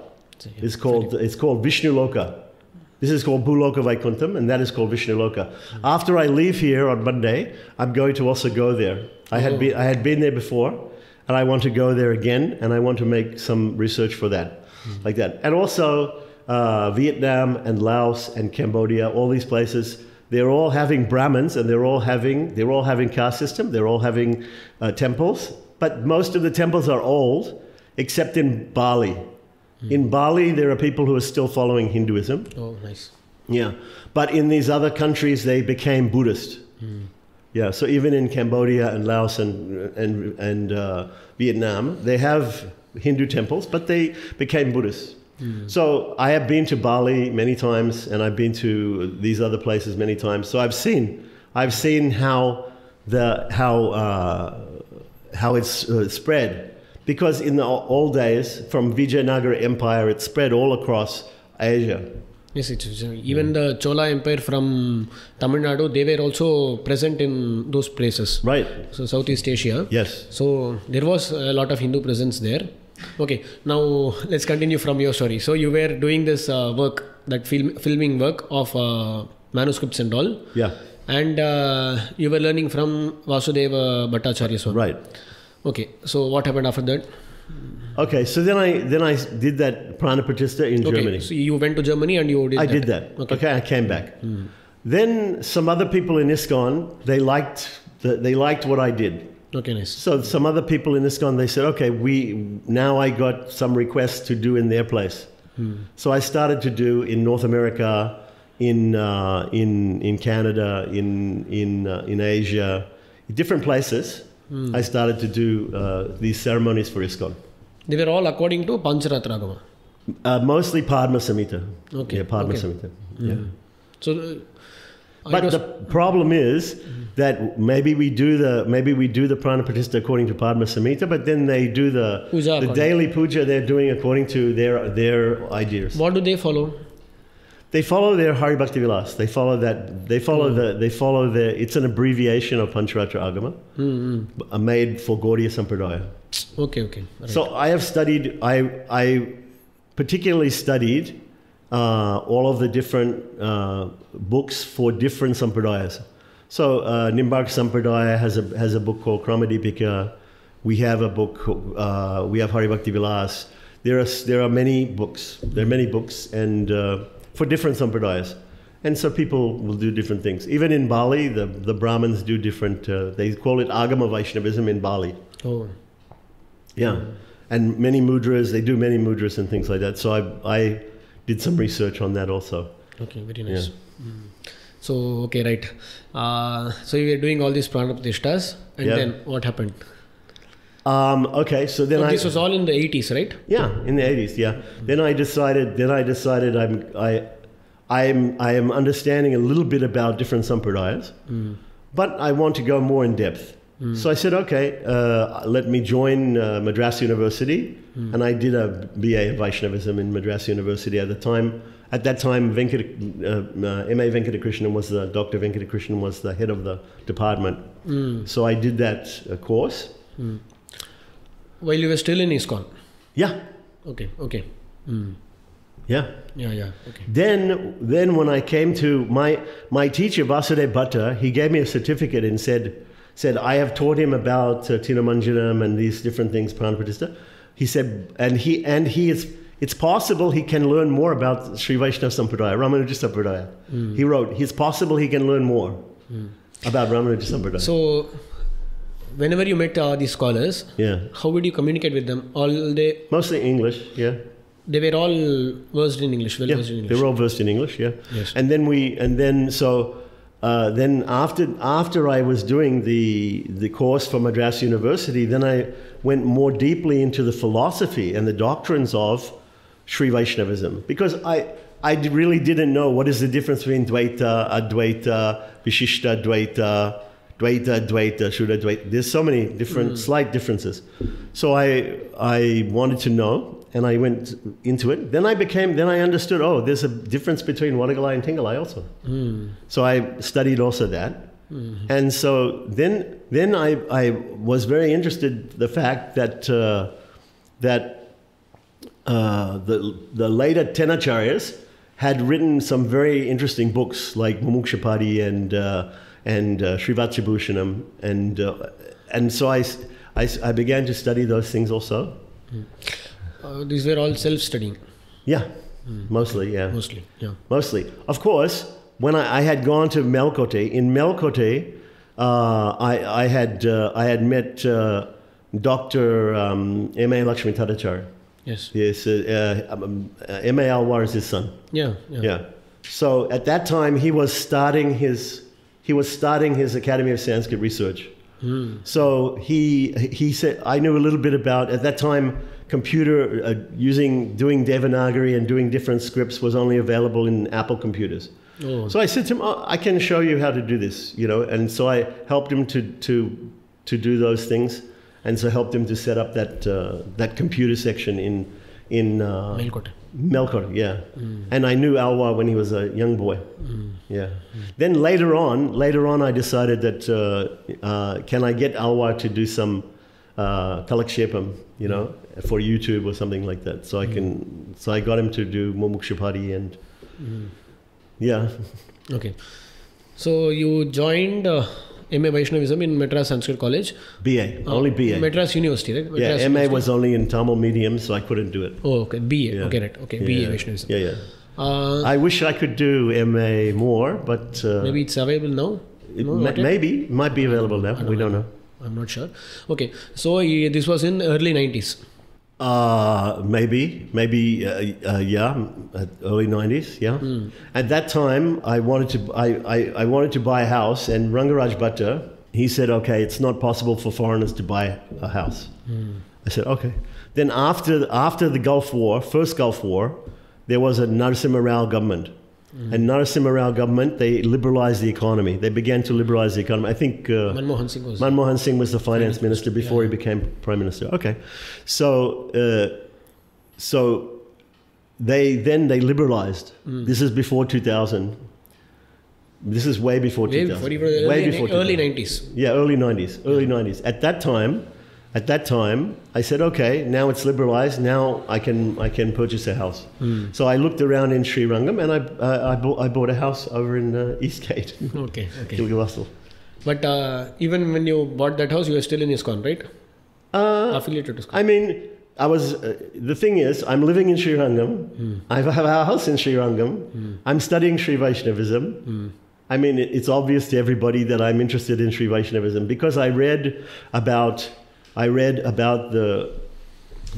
It's called, it's called Vishnu Loka. This is called Bhuloka Vaikuntham, and that is called Vishnuloka. Mm-hmm. After I leave here on Monday, I'm going to also go there. I had, be, I had been there before, and I want to go there again, and I want to make some research for that, mm-hmm. like that. And also uh, Vietnam and Laos and Cambodia, all these places, they're all having Brahmins, and they're all having, they're all having caste system, they're all having uh, temples, but most of the temples are old, except in Bali. In Bali, there are people who are still following Hinduism. Oh, nice. Yeah. But in these other countries, they became Buddhist. Mm. Yeah. So even in Cambodia and Laos and, and, and uh, Vietnam, they have Hindu temples, but they became Buddhist. Mm. So I have been to Bali many times, and I've been to these other places many times. So I've seen, I've seen how, the, how, uh, how it's uh, spread. Because in the old days, from Vijayanagara Empire, it spread all across Asia. Yes, it is. Even yeah. the Chola Empire from Tamil Nadu, they were also present in those places. Right. So Southeast Asia. Yes. So there was a lot of Hindu presence there. Okay, now let's continue from your story. So you were doing this uh, work, that film, filming work of uh, manuscripts and all. Yeah. And uh, you were learning from Vasudeva Bhattacharya Swami. Right. Okay, so what happened after that? Okay, so then I then I did that Pranaprotista in okay, Germany. So you went to Germany and you did I that. I did that. Okay. okay, I came back. Mm. Then some other people in ISKCON, they liked the, they liked what I did. Okay, nice. So some other people in ISKCON, they said, okay, we now I got some requests to do in their place. Mm. So I started to do in North America, in uh, in in Canada, in in uh, in Asia, different places. Mm. I started to do uh, these ceremonies for ISKCON. They were all according to Pancharatragama? Uh, mostly Padma Samhita. Okay. Yeah, Padma okay. Samhita. Mm. Yeah. So, uh, but the problem is mm. that maybe we do the maybe we do the Pranaprotista according to Padma Samhita, but then they do the puja the daily puja they're doing according to their their ideas. What do they follow? They follow their Hari Bhakti Vilas. They follow that. They follow mm. the. They follow the. It's an abbreviation of Pancharatra Agama, mm, mm. made for Gaudiya Sampradaya. Okay, okay. Right. So I have studied. I I particularly studied uh, all of the different uh, books for different sampradayas. So uh, Nimbarka Sampradaya has a has a book called Kramadipika. We have a book. Uh, we have Hari Bhakti Vilas. There are there are many books. There are many books and. Uh, For different sampradayas, and so people will do different things. Even in Bali, the the Brahmins do different. Uh, they call it Agama Vaishnavism in Bali. Oh, yeah, and many mudras. They do many mudras and things like that. So I I did some research on that also. Okay, very nice. Yeah. Mm. So okay, right. Uh, so you were doing all these pranaprotishtas, and yep. then what happened? Um, okay, so then so I, this was all in the eighties, right? Yeah, in the eighties. Yeah. Mm-hmm. Then I decided. Then I decided. I'm. I, I'm. I am understanding a little bit about different sampradayas, mm. but I want to go more in depth. Mm. So I said, okay, uh, let me join uh, Madras University, mm. and I did a B A of Vaishnavism in Madras University at the time. At that time, Venkata, uh, uh, M A Venkatakrishnan was the Doctor Venkatakrishnan was the head of the department. Mm. So I did that uh, course. Mm. While you were still in ISKCON? Yeah. Okay, okay. Mm. Yeah. Yeah, yeah, okay. Then, then when I came to, my, my teacher, Vasudeva Bhatta, he gave me a certificate and said, said I have taught him about uh, Tinamanjaram and these different things, Pranaprotista. He said, and he, and he is, it's possible he can learn more about Sri Vaishnava Sampradaya, Ramanuja Sampradaya. Mm. He wrote, it's possible he can learn more mm. about Ramanuja Sampradaya. So, whenever you met uh, these scholars, yeah. how would you communicate with them? All they mostly English, yeah. They were all versed in English, well yeah, versed in English. They were all versed in English, yeah. Yes. And then we, and then so, uh, then after after I was doing the the course for Madras University, then I went more deeply into the philosophy and the doctrines of Sri Vaishnavism, because I. I really didn't know what is the difference between Dvaita, Advaita, Vishishta Dvaita. Dvaita, Dvaita, Shuddha, Dvaita. There's so many different, mm. slight differences. So I, I wanted to know, and I went into it. Then I became, then I understood, oh, there's a difference between Wadagalai and Tingalai also. Mm. So I studied also that. Mm. And so then, then I, I was very interested in the fact that, uh, that uh, the, the later Tenacharyas, had written some very interesting books like Mumukshapadi and uh, and uh, Srivatsibhushanam, and uh, and so I, I, I began to study those things also. Mm. Uh, these were all self-studying. Yeah, mm. mostly. Yeah, mostly. Yeah, mostly. Of course, when I, I had gone to Melkote, in Melkote, uh, I I had uh, I had met uh, Doctor Um, M A Lakshmi Tadachar. Yes. Yes. Uh, uh, um, uh, M A Alwar is his son. Yeah, yeah. Yeah. So at that time he was starting his he was starting his Academy of Sanskrit Research. Mm. So he he said, I knew a little bit about, at that time, computer uh, using doing Devanagari and doing different scripts was only available in Apple computers. Oh. So I said to him, oh, I can show you how to do this, you know. And so I helped him to to to do those things. And so helped him to set up that uh, that computer section in in uh, Melkote. Melkote, yeah. Mm. And I knew Alwar when he was a young boy. Mm. Yeah. Mm. Then later on, later on, I decided that uh, uh, can I get Alwar to do some uh, Kalakshepam, you know, for YouTube or something like that. So I mm. can. So I got him to do Mumukshapadi and mm. yeah. Okay. So you joined. Uh, M A Vaishnavism in Madras Sanskrit College. B A, only B A. Madras University, right? Madras yeah, M A University. Was only in Tamil medium, so I couldn't do it. Oh, okay. B A, yeah. Okay, right. Okay, yeah, B A yeah. Vaishnavism. Yeah, yeah. Uh, I wish I could do M A more, but... Uh, maybe it's available now? It, no, ma it? Maybe. Might be available now. Don't we know. don't know. I'm not sure. Okay, so uh, this was in early nineties. Uh, maybe, maybe, uh, uh, yeah, early nineties, yeah. Mm. At that time, I wanted to, I, I, I wanted to buy a house, and Rangaraj Bhatta, he said, okay, it's not possible for foreigners to buy a house. Mm. I said, okay. Then after, after the Gulf War, first Gulf War, there was a Narasimha Rao government. Mm. And Narasimha Rao government, they liberalized the economy. They began to liberalize the economy. I think uh, Manmohan Singh was Manmohan Singh was the finance minister before yeah. he became prime minister. Okay, so uh, so they then they liberalized. Mm. This is before two thousand. This is way before two thousand. Way before, early, way before early nineties. Yeah, early nineties. Early yeah. nineties. At that time, at that time, I said, okay, now it's liberalized. Now I can I can purchase a house. Mm. So I looked around in Sri Rangam, and I uh, I bought I bought a house over in uh, Eastgate. Okay, okay. Kilgivasal. But uh, even when you bought that house, you were still in ISKCON, right? Uh, Affiliated to ISKCON. I mean, I was. Uh, the thing is, I'm living in Sri Rangam. Mm. I have a house in Sri Rangam. Mm. I'm studying Sri Vaishnavism. Mm. I mean, it's obvious to everybody that I'm interested in Sri Vaishnavism because I read about. I read about the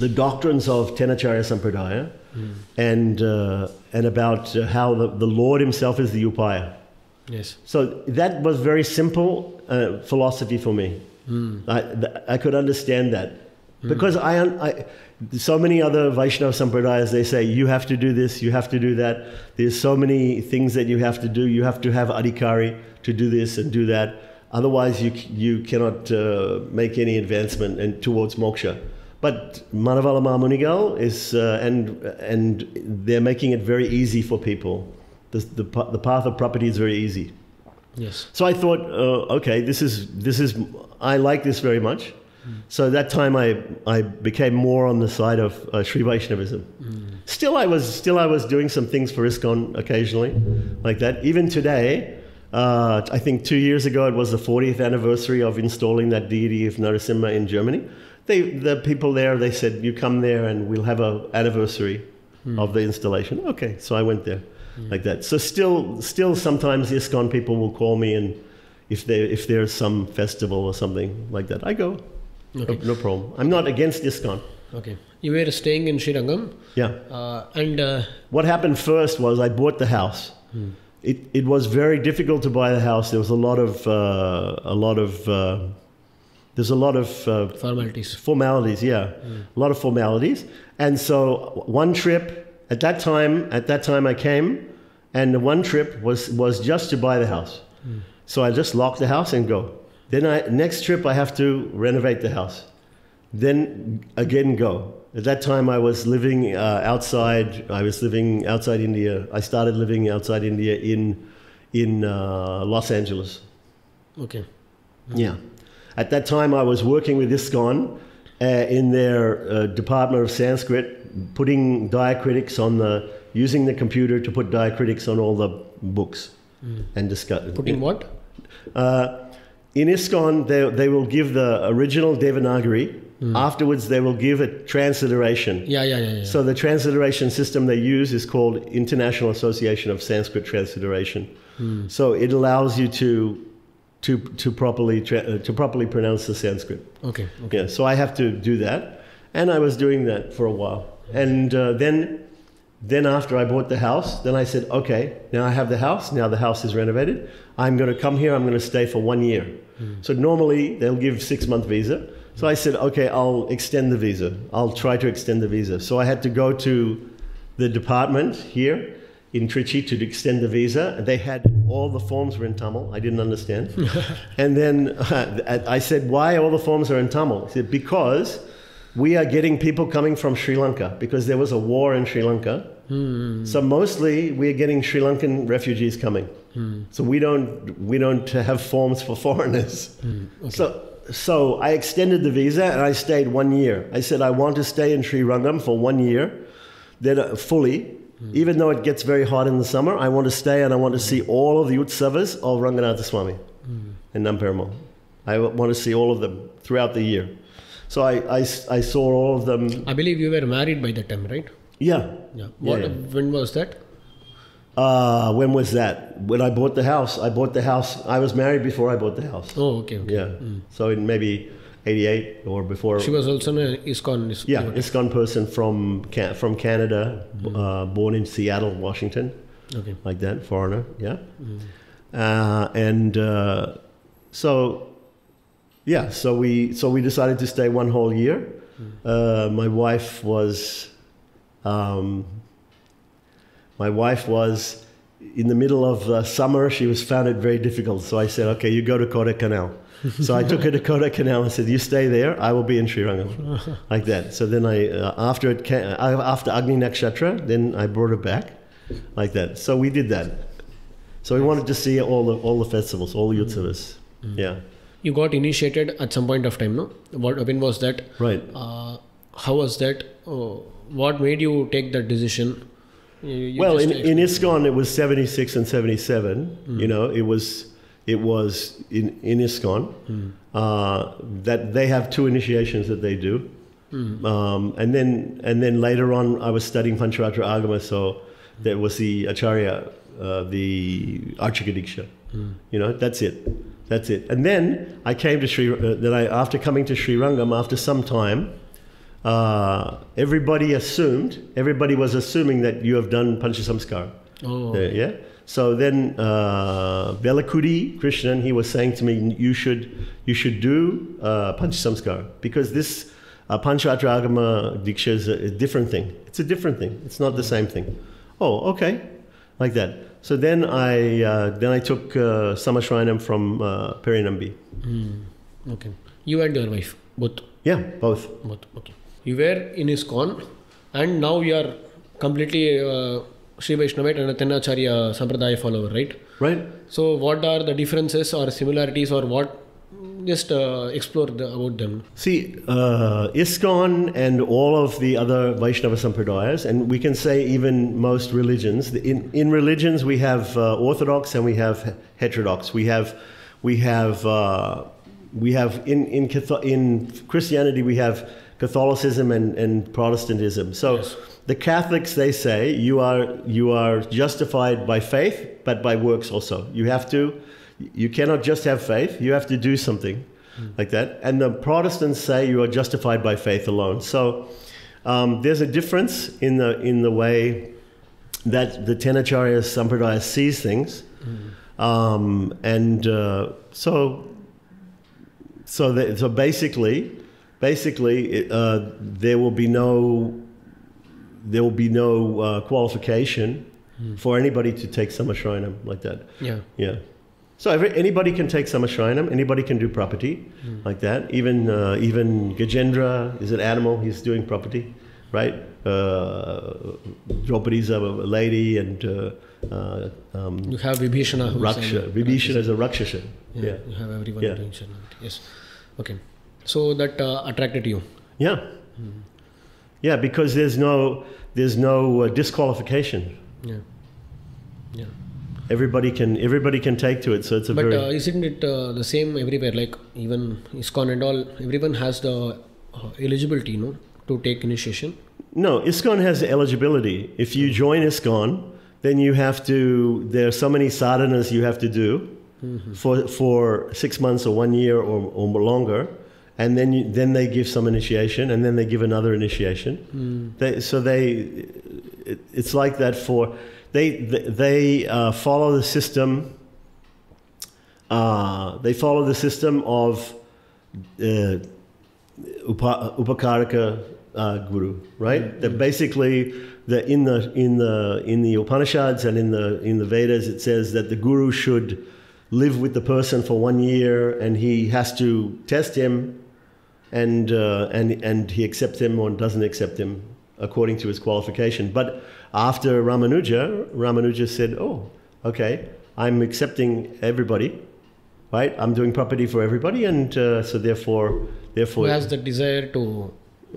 the doctrines of Tenacharya Sampradaya mm. and uh, and about how the, the Lord Himself is the Upaya. Yes. So that was very simple uh, philosophy for me. Mm. I th I could understand that mm. because I, I so many other Vaishnava Sampradayas, they say you have to do this, you have to do that. There's so many things that you have to do. You have to have adhikari to do this and do that. Otherwise, you you cannot uh, make any advancement and towards moksha. But Manavala Mahamunigal is uh, and and they're making it very easy for people. The the, the path of property is very easy. Yes. So I thought, uh, okay, this is this is I like this very much. Mm. So that time I I became more on the side of uh, Sri Vaishnavism. Mm. Still, I was still I was doing some things for ISKCON occasionally, like that. Even today. Uh, I think two years ago, it was the fortieth anniversary of installing that deity of Narasimha in Germany. They, the people there, they said, you come there and we'll have an anniversary mm. of the installation. Okay, so I went there mm. like that. So still, still sometimes ISKCON people will call me and if, they, if there's some festival or something like that, I go. Okay. No, no problem. I'm not against ISKCON. Okay. You were staying in Sri Rangam. Yeah. Uh, and, uh, what happened first was I bought the house. Mm. It, it was very difficult to buy the house. There was a lot of uh, a lot of uh, there's a lot of uh, formalities. Formalities, yeah, mm. a lot of formalities. And so one trip at that time, at that time I came, and the one trip was was just to buy the house. Mm. So I just locked the house and go. Then I next trip I have to renovate the house. Then again go. At that time, I was living uh, outside. I was living outside India. I started living outside India in in uh, Los Angeles. Okay. Mm-hmm. Yeah. At that time, I was working with ISKCON uh, in their uh, Department of Sanskrit, putting diacritics on the using the computer to put diacritics on all the books mm. and discuss. Putting what? Uh, in ISKCON, they, they will give the original Devanagari. Mm. Afterwards, they will give a transliteration. Yeah, yeah, yeah, yeah. So the transliteration system they use is called International Association of Sanskrit Transliteration. Mm. So it allows you to to to properly tra to properly pronounce the Sanskrit. Okay. Okay. Yeah. So I have to do that, and I was doing that for a while, and uh, then then after I bought the house, then I said, okay, now I have the house. Now the house is renovated. I'm going to come here. I'm going to stay for one year. Mm. So normally they'll give six month visa. So I said, okay, I'll extend the visa. I'll try to extend the visa. So I had to go to the department here in Trichy to extend the visa. They had, all the forms were in Tamil. I didn't understand. And then uh, I said, why all the forms are in Tamil? He said, because we are getting people coming from Sri Lanka, because there was a war in Sri Lanka. Mm. So mostly we are getting Sri Lankan refugees coming. Mm. So we don't, we don't have forms for foreigners. Mm. Okay. So. So I extended the visa and I stayed one year. I said, I want to stay in Sri Rangam for one year, then uh, fully, mm. even though it gets very hot in the summer, I want to stay and I want to see all of the utsavas of Ranganatha Swami mm. and Namperamal. I want to see all of them throughout the year. So I, I, I saw all of them. I believe you were married by that time, right? Yeah. Yeah. What, yeah, yeah. When was that? Uh, when was that? When I bought the house. I bought the house. I was married before I bought the house. Oh, okay. okay. Yeah. Mm. So in maybe eighty-eight or before. She was also an ISKCON. Is yeah, ISKCON person from Can from Canada, mm. uh, born in Seattle, Washington. Okay. Like that, foreigner. Yeah. Mm. Uh, and uh, so, yeah. So we so we decided to stay one whole year. Mm. Uh, my wife was. Um, My wife was, in the middle of uh, summer, she was found it very difficult. So I said, okay, you go to Kodaikanal. So I took her to Kodaikanal and said, you stay there, I will be in Sri Rangam. Like that. So then I, uh, after, it came, uh, after Agni Nakshatra, then I brought her back. Like that. So we did that. So we wanted to see all the, all the festivals, all the utsavas. Mm. Yeah. You got initiated at some point of time, no? What, when was that? Right. Uh, how was that? Oh, what made you take that decision? You, you well, in, in ISKCON, it was seventy-six and seventy-seven. Mm. You know, it was it was in, in ISKCON mm. uh, that they have two initiations that they do, mm. um, and then and then later on, I was studying Pancharatra Agama, so there was the Acharya, uh, the Archika Diksha. Mm. You know, that's it, that's it. And then I came to Sri. Uh, then I after coming to Sri Rangam after some time. Uh, everybody assumed, everybody was assuming that you have done Panchasamskara. Oh. Uh, yeah. So then uh, Velakudi Krishnan, he was saying to me, you should, you should do uh, Panchasamskara, because this uh, Pancharatra Agama Diksha is a, a different thing. It's a different thing. It's not the same thing. Oh, okay. Like that. So then I, uh, then I took uh, Samashrayanam from uh, Perinambi. Mm. Okay. You and your wife, both? Yeah, both. Both, okay. You were in ISKCON and now you are completely uh, Sri Vaishnavite and a Tenacharya Sampradaya follower, right? Right. So what are the differences or similarities or what? Just uh, explore the, about them. See, uh, ISKCON and all of the other Vaishnava Sampradayas, and we can say even most religions, in, in religions we have uh, Orthodox and we have heterodox. We have, we have, uh, we have in, in, in Christianity we have Catholicism and, and Protestantism. So yes. The Catholics, they say you are you are justified by faith, but by works also. You have to, you cannot just have faith. You have to do something mm. like that. And the Protestants say you are justified by faith alone. So um, there's a difference in the in the way that the Tenacharya Sampradaya sees things, mm. um, and uh, so so the, so basically. Basically, uh, there will be no, there will be no uh, qualification mm. for anybody to take Samashrayanam like that. Yeah, yeah. So every, anybody can take Samashrayanam. Anybody can do property mm. like that. Even uh, even Gajendra is an animal. He's doing property, right? Uh, Draupadi is a lady, and uh, uh, um, you have Vibhishana. Raksha. Vibhishana is a Rakshasa. Yeah, yeah. You have everyone yeah. doing Samashrayanam. Yes. Okay. So that uh, attracted you? Yeah. Mm. Yeah, because there's no there's no uh, disqualification. Yeah, yeah. Everybody can everybody can take to it, so it's a. But very uh, isn't it uh, the same everywhere? Like even ISKCON and all, everyone has the uh, eligibility, no, to take initiation. No, ISKCON has eligibility. If you join ISKCON, then you have to. There are so many sadhanas you have to do. Mm-hmm. For for six months or one year or, or longer, and then you, then they give some initiation, and then they give another initiation. Mm. They, so they, it, it's like that for they they, they uh, follow the system. Uh, they follow the system of uh, upa, upakaraka uh, guru, right? Mm-hmm. They're basically the in the in the in the Upanishads and in the in the Vedas, it says that the guru should live with the person for one year, and he has to test him, and uh, and and he accepts him or doesn't accept him according to his qualification. But after Ramanuja, Ramanuja said, "Oh, okay, I'm accepting everybody, right? I'm doing property for everybody, and uh, so therefore, therefore, who has the desire to,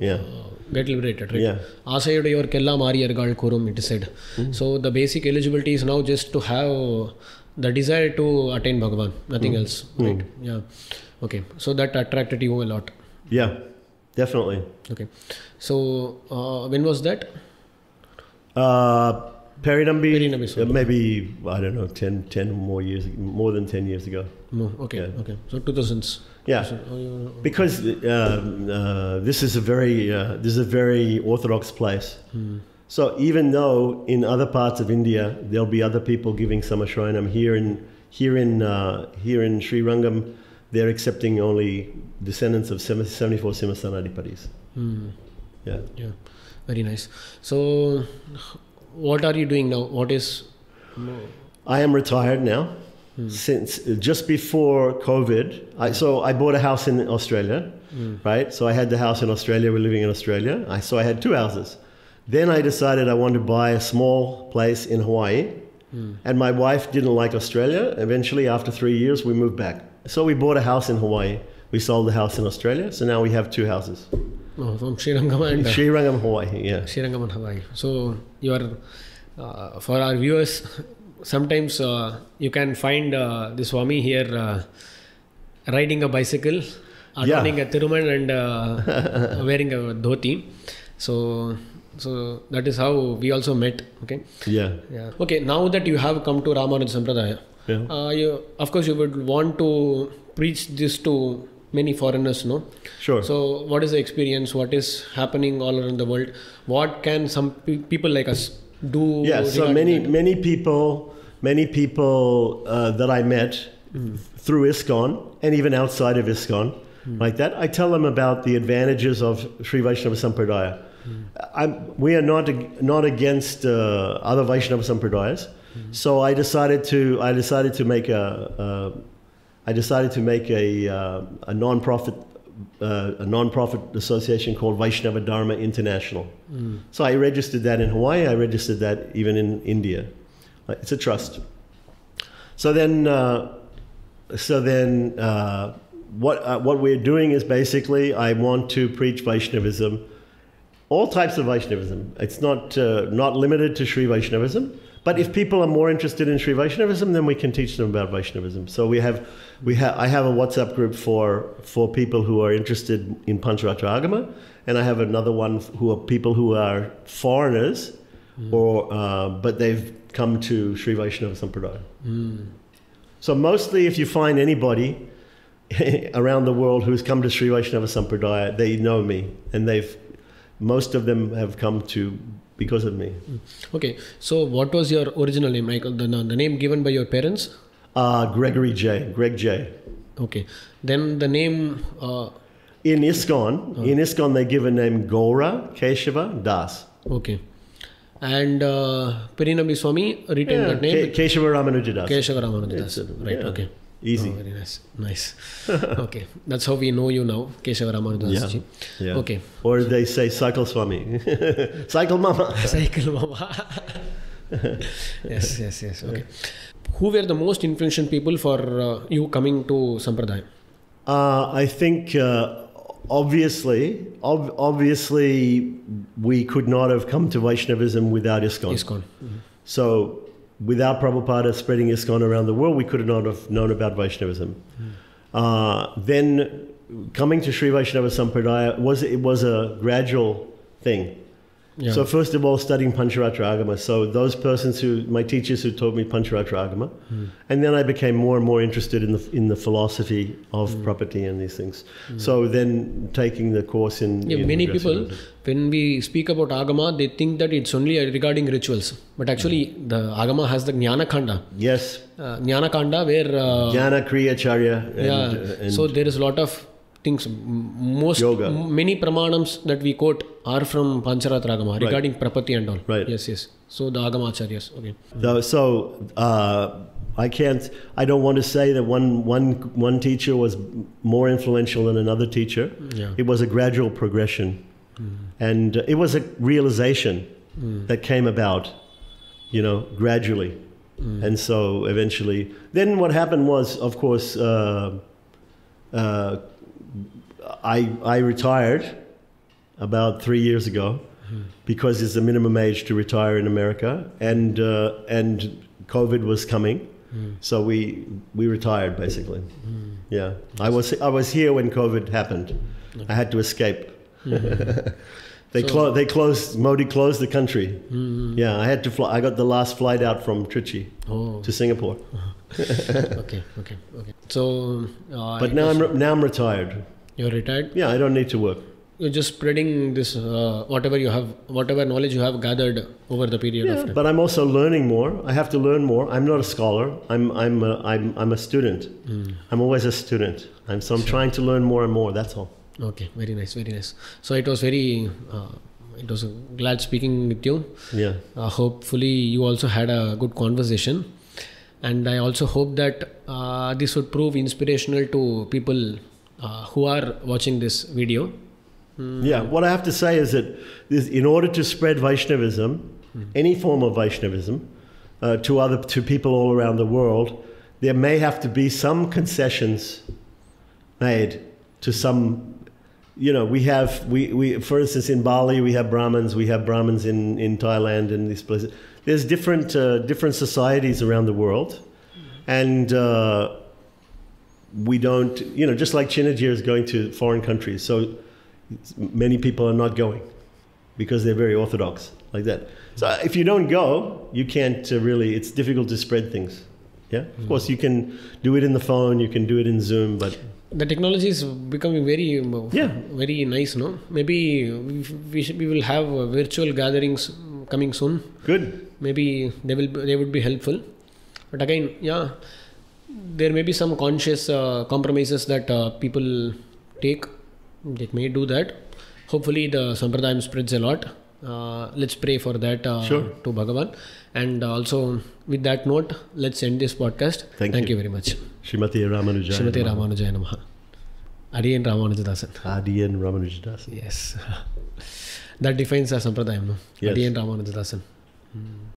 yeah." Uh, get liberated, right? Yeah. Asayudu your kella mari ergal korum, it is said. Mm. So the basic eligibility is now just to have the desire to attain Bhagavan, nothing mm. else, right? Mm. Yeah. Okay. So that attracted you a lot. Yeah, definitely. Okay. So uh, when was that? Uh, Perinambi, Perinambi uh, maybe, I don't know, ten, ten more years, more than ten years ago. No, okay, yeah. Okay. So two thousands. Yeah, because uh, uh, this is a very uh, this is a very orthodox place. Mm. So even though in other parts of India there'll be other people giving samashranam, here in here in uh, here in Sri Rangam, they're accepting only descendants of seventy-four Simasthanadipatis. Mm. Yeah, yeah, very nice. So, what are you doing now? What is? I am retired now. Since just before COVID, I, so I bought a house in Australia, mm. right? So I had the house in Australia. We're living in Australia. I, so I had two houses. Then I decided I wanted to buy a small place in Hawaii. Mm. And my wife didn't like Australia. Eventually, after three years, we moved back. So we bought a house in Hawaii. We sold the house in Australia. So now we have two houses. Oh, from Sri Rangam and Sri Rangam, Hawaii. Yeah, Sri Rangam and Hawaii. So you are uh, for our viewers. Sometimes uh, you can find uh, the Swami here uh, riding a bicycle, adorning yeah. a Thiruman, and uh, wearing a dhoti. So, so that is how we also met. Okay. Yeah. Yeah. Okay. Now that you have come to Ramanuja Sampradaya, yeah. uh, you, of course, you would want to preach this to many foreigners, no? Sure. So, what is the experience? What is happening all around the world? What can some pe people like us do? Yeah, so many that? many people many people uh, that I met mm. through ISKCON and even outside of ISKCON, mm. like that, I tell them about the advantages of Sri Vaishnava Sampradaya. Mm. I'm, we are not not against uh, other Vaishnava Sampradayas, mm. so I decided to I decided to make a uh, I decided to make a uh, a non-profit. Uh, a non-profit association called Vaishnava Dharma International. Mm. So I registered that in Hawaii. I registered that even in India. It's a trust. So then, uh, so then, uh, what uh, what we're doing is basically I want to preach Vaishnavism, all types of Vaishnavism. It's not uh, not limited to Sri Vaishnavism. But if people are more interested in Sri Vaishnavism, then we can teach them about Vaishnavism. So we have, we have, I have a WhatsApp group for for people who are interested in Pancharatra Agama, and I have another one who are people who are foreigners, mm. or uh, but they've come to Sri Vaishnava Sampradaya. Mm. So mostly, if you find anybody around the world who's come to Sri Vaishnava Sampradaya, they know me, and they've most of them have come to. Because of me. Okay. So what was your original name, Michael? The, the name given by your parents? Uh, Gregory J. Greg J. Okay. Then the name... Uh, in ISKCON, uh, in ISKCON they give a name Gaura Keshava Das. Okay. And uh, Perinambi Swami retained yeah, that name? Ke Keshava Ramanuja Das. Keshava Ramanuja Das. A, right. Yeah. Okay. Easy. Oh, very nice. Nice. Okay. That's how we know you now, Keshava Ramanuja. Yeah. Yeah. Okay. Or they say Cycle Swami. Cycle Mama. Cycle Mama. Yes, yes, yes. Okay. Who were the most influential people for uh, you coming to Sampradaya? Uh, I think uh, Obviously, ob obviously, we could not have come to Vaishnavism without ISKCON. ISKCON. Mm-hmm. So without Prabhupada spreading ISKCON around the world, we could not have known about Vaishnavism. Mm. Uh, then coming to Sri Vaishnava Sampradaya, was, it was a gradual thing. Yeah. So first of all, studying Pancharatra Agama. So those persons who, my teachers who taught me Pancharatra Agama. Mm. And then I became more and more interested in the, in the philosophy of mm. property and these things. Mm. So then taking the course in... Yeah, in many people, order. when we speak about Agama, they think that it's only regarding rituals. But actually, mm. the Agama has the Jnana Khanda. Yes. Uh, Jnana Khanda where... Uh, Jnana Kriya Charya. And, yeah. And so there is a lot of... things, most Yoga. many pramanams that we quote are from Pancharatra Agama, right, regarding property and all. Right. Yes, yes. So the Agama Acharyas. Okay. So, so uh, I can't. I don't want to say that one one one teacher was more influential than another teacher. Yeah. It was a gradual progression, mm. and it was a realization mm. that came about, you know, gradually, mm. and so eventually. Then what happened was, of course. Uh, uh, I, I retired about three years ago mm. because it's the minimum age to retire in America, and uh, and COVID was coming, mm. so we we retired basically. Mm. Yeah, yes. I was I was here when COVID happened. Okay. I had to escape. Mm-hmm. they so, closed. They closed. Modi closed the country. Mm-hmm. Yeah, I had to fly. I got the last flight out from Trichy oh. to Singapore. okay, okay, okay. So, uh, but now I'm now I'm retired. You're retired? Yeah, I don't need to work. You're just spreading this, uh, whatever you have, whatever knowledge you have gathered over the period yeah, of time. But I'm also learning more. I have to learn more. I'm not a scholar. I'm, I'm, a, I'm, I'm a student. Mm. I'm always a student. I'm, so I'm sure. trying to learn more and more. That's all. Okay. Very nice. Very nice. So it was very, uh, it was glad speaking with you. Yeah. Uh, hopefully you also had a good conversation. And I also hope that uh, this would prove inspirational to people Uh, who are watching this video. Mm. Yeah, what I have to say is that this, in order to spread Vaishnavism, mm. any form of Vaishnavism, uh, to other to people all around the world, there may have to be some concessions made to some, you know, we have, we, we for instance, in Bali, we have Brahmins, we have Brahmins in, in Thailand and these places. There's different, uh, different societies around the world. And... Uh, we don't, you know, just like Chinaji is going to foreign countries. So many people are not going because they're very orthodox, like that. So if you don't go, you can't really, it's difficult to spread things. Yeah. Of course, you can do it in the phone, you can do it in Zoom, but... The technology is becoming very, yeah. very nice, no? Maybe we, should, we will have virtual gatherings coming soon. Good. Maybe they, will, they would be helpful. But again, yeah... there may be some conscious uh, compromises that uh, people take. They may do that. Hopefully the sampradayam spreads a lot. Uh, let's pray for that uh, sure. to Bhagavan. And also with that note, let's end this podcast. Thank, Thank you. you very much. Srimati Ramanujaya Srimati Ramanujaya Namaha. Adiyan Ramanujadasan. Adiyan Ramanujadasan. Yes. That defines our sampradayam. No? Yes. Adiyan Ramanujadasan. Hmm.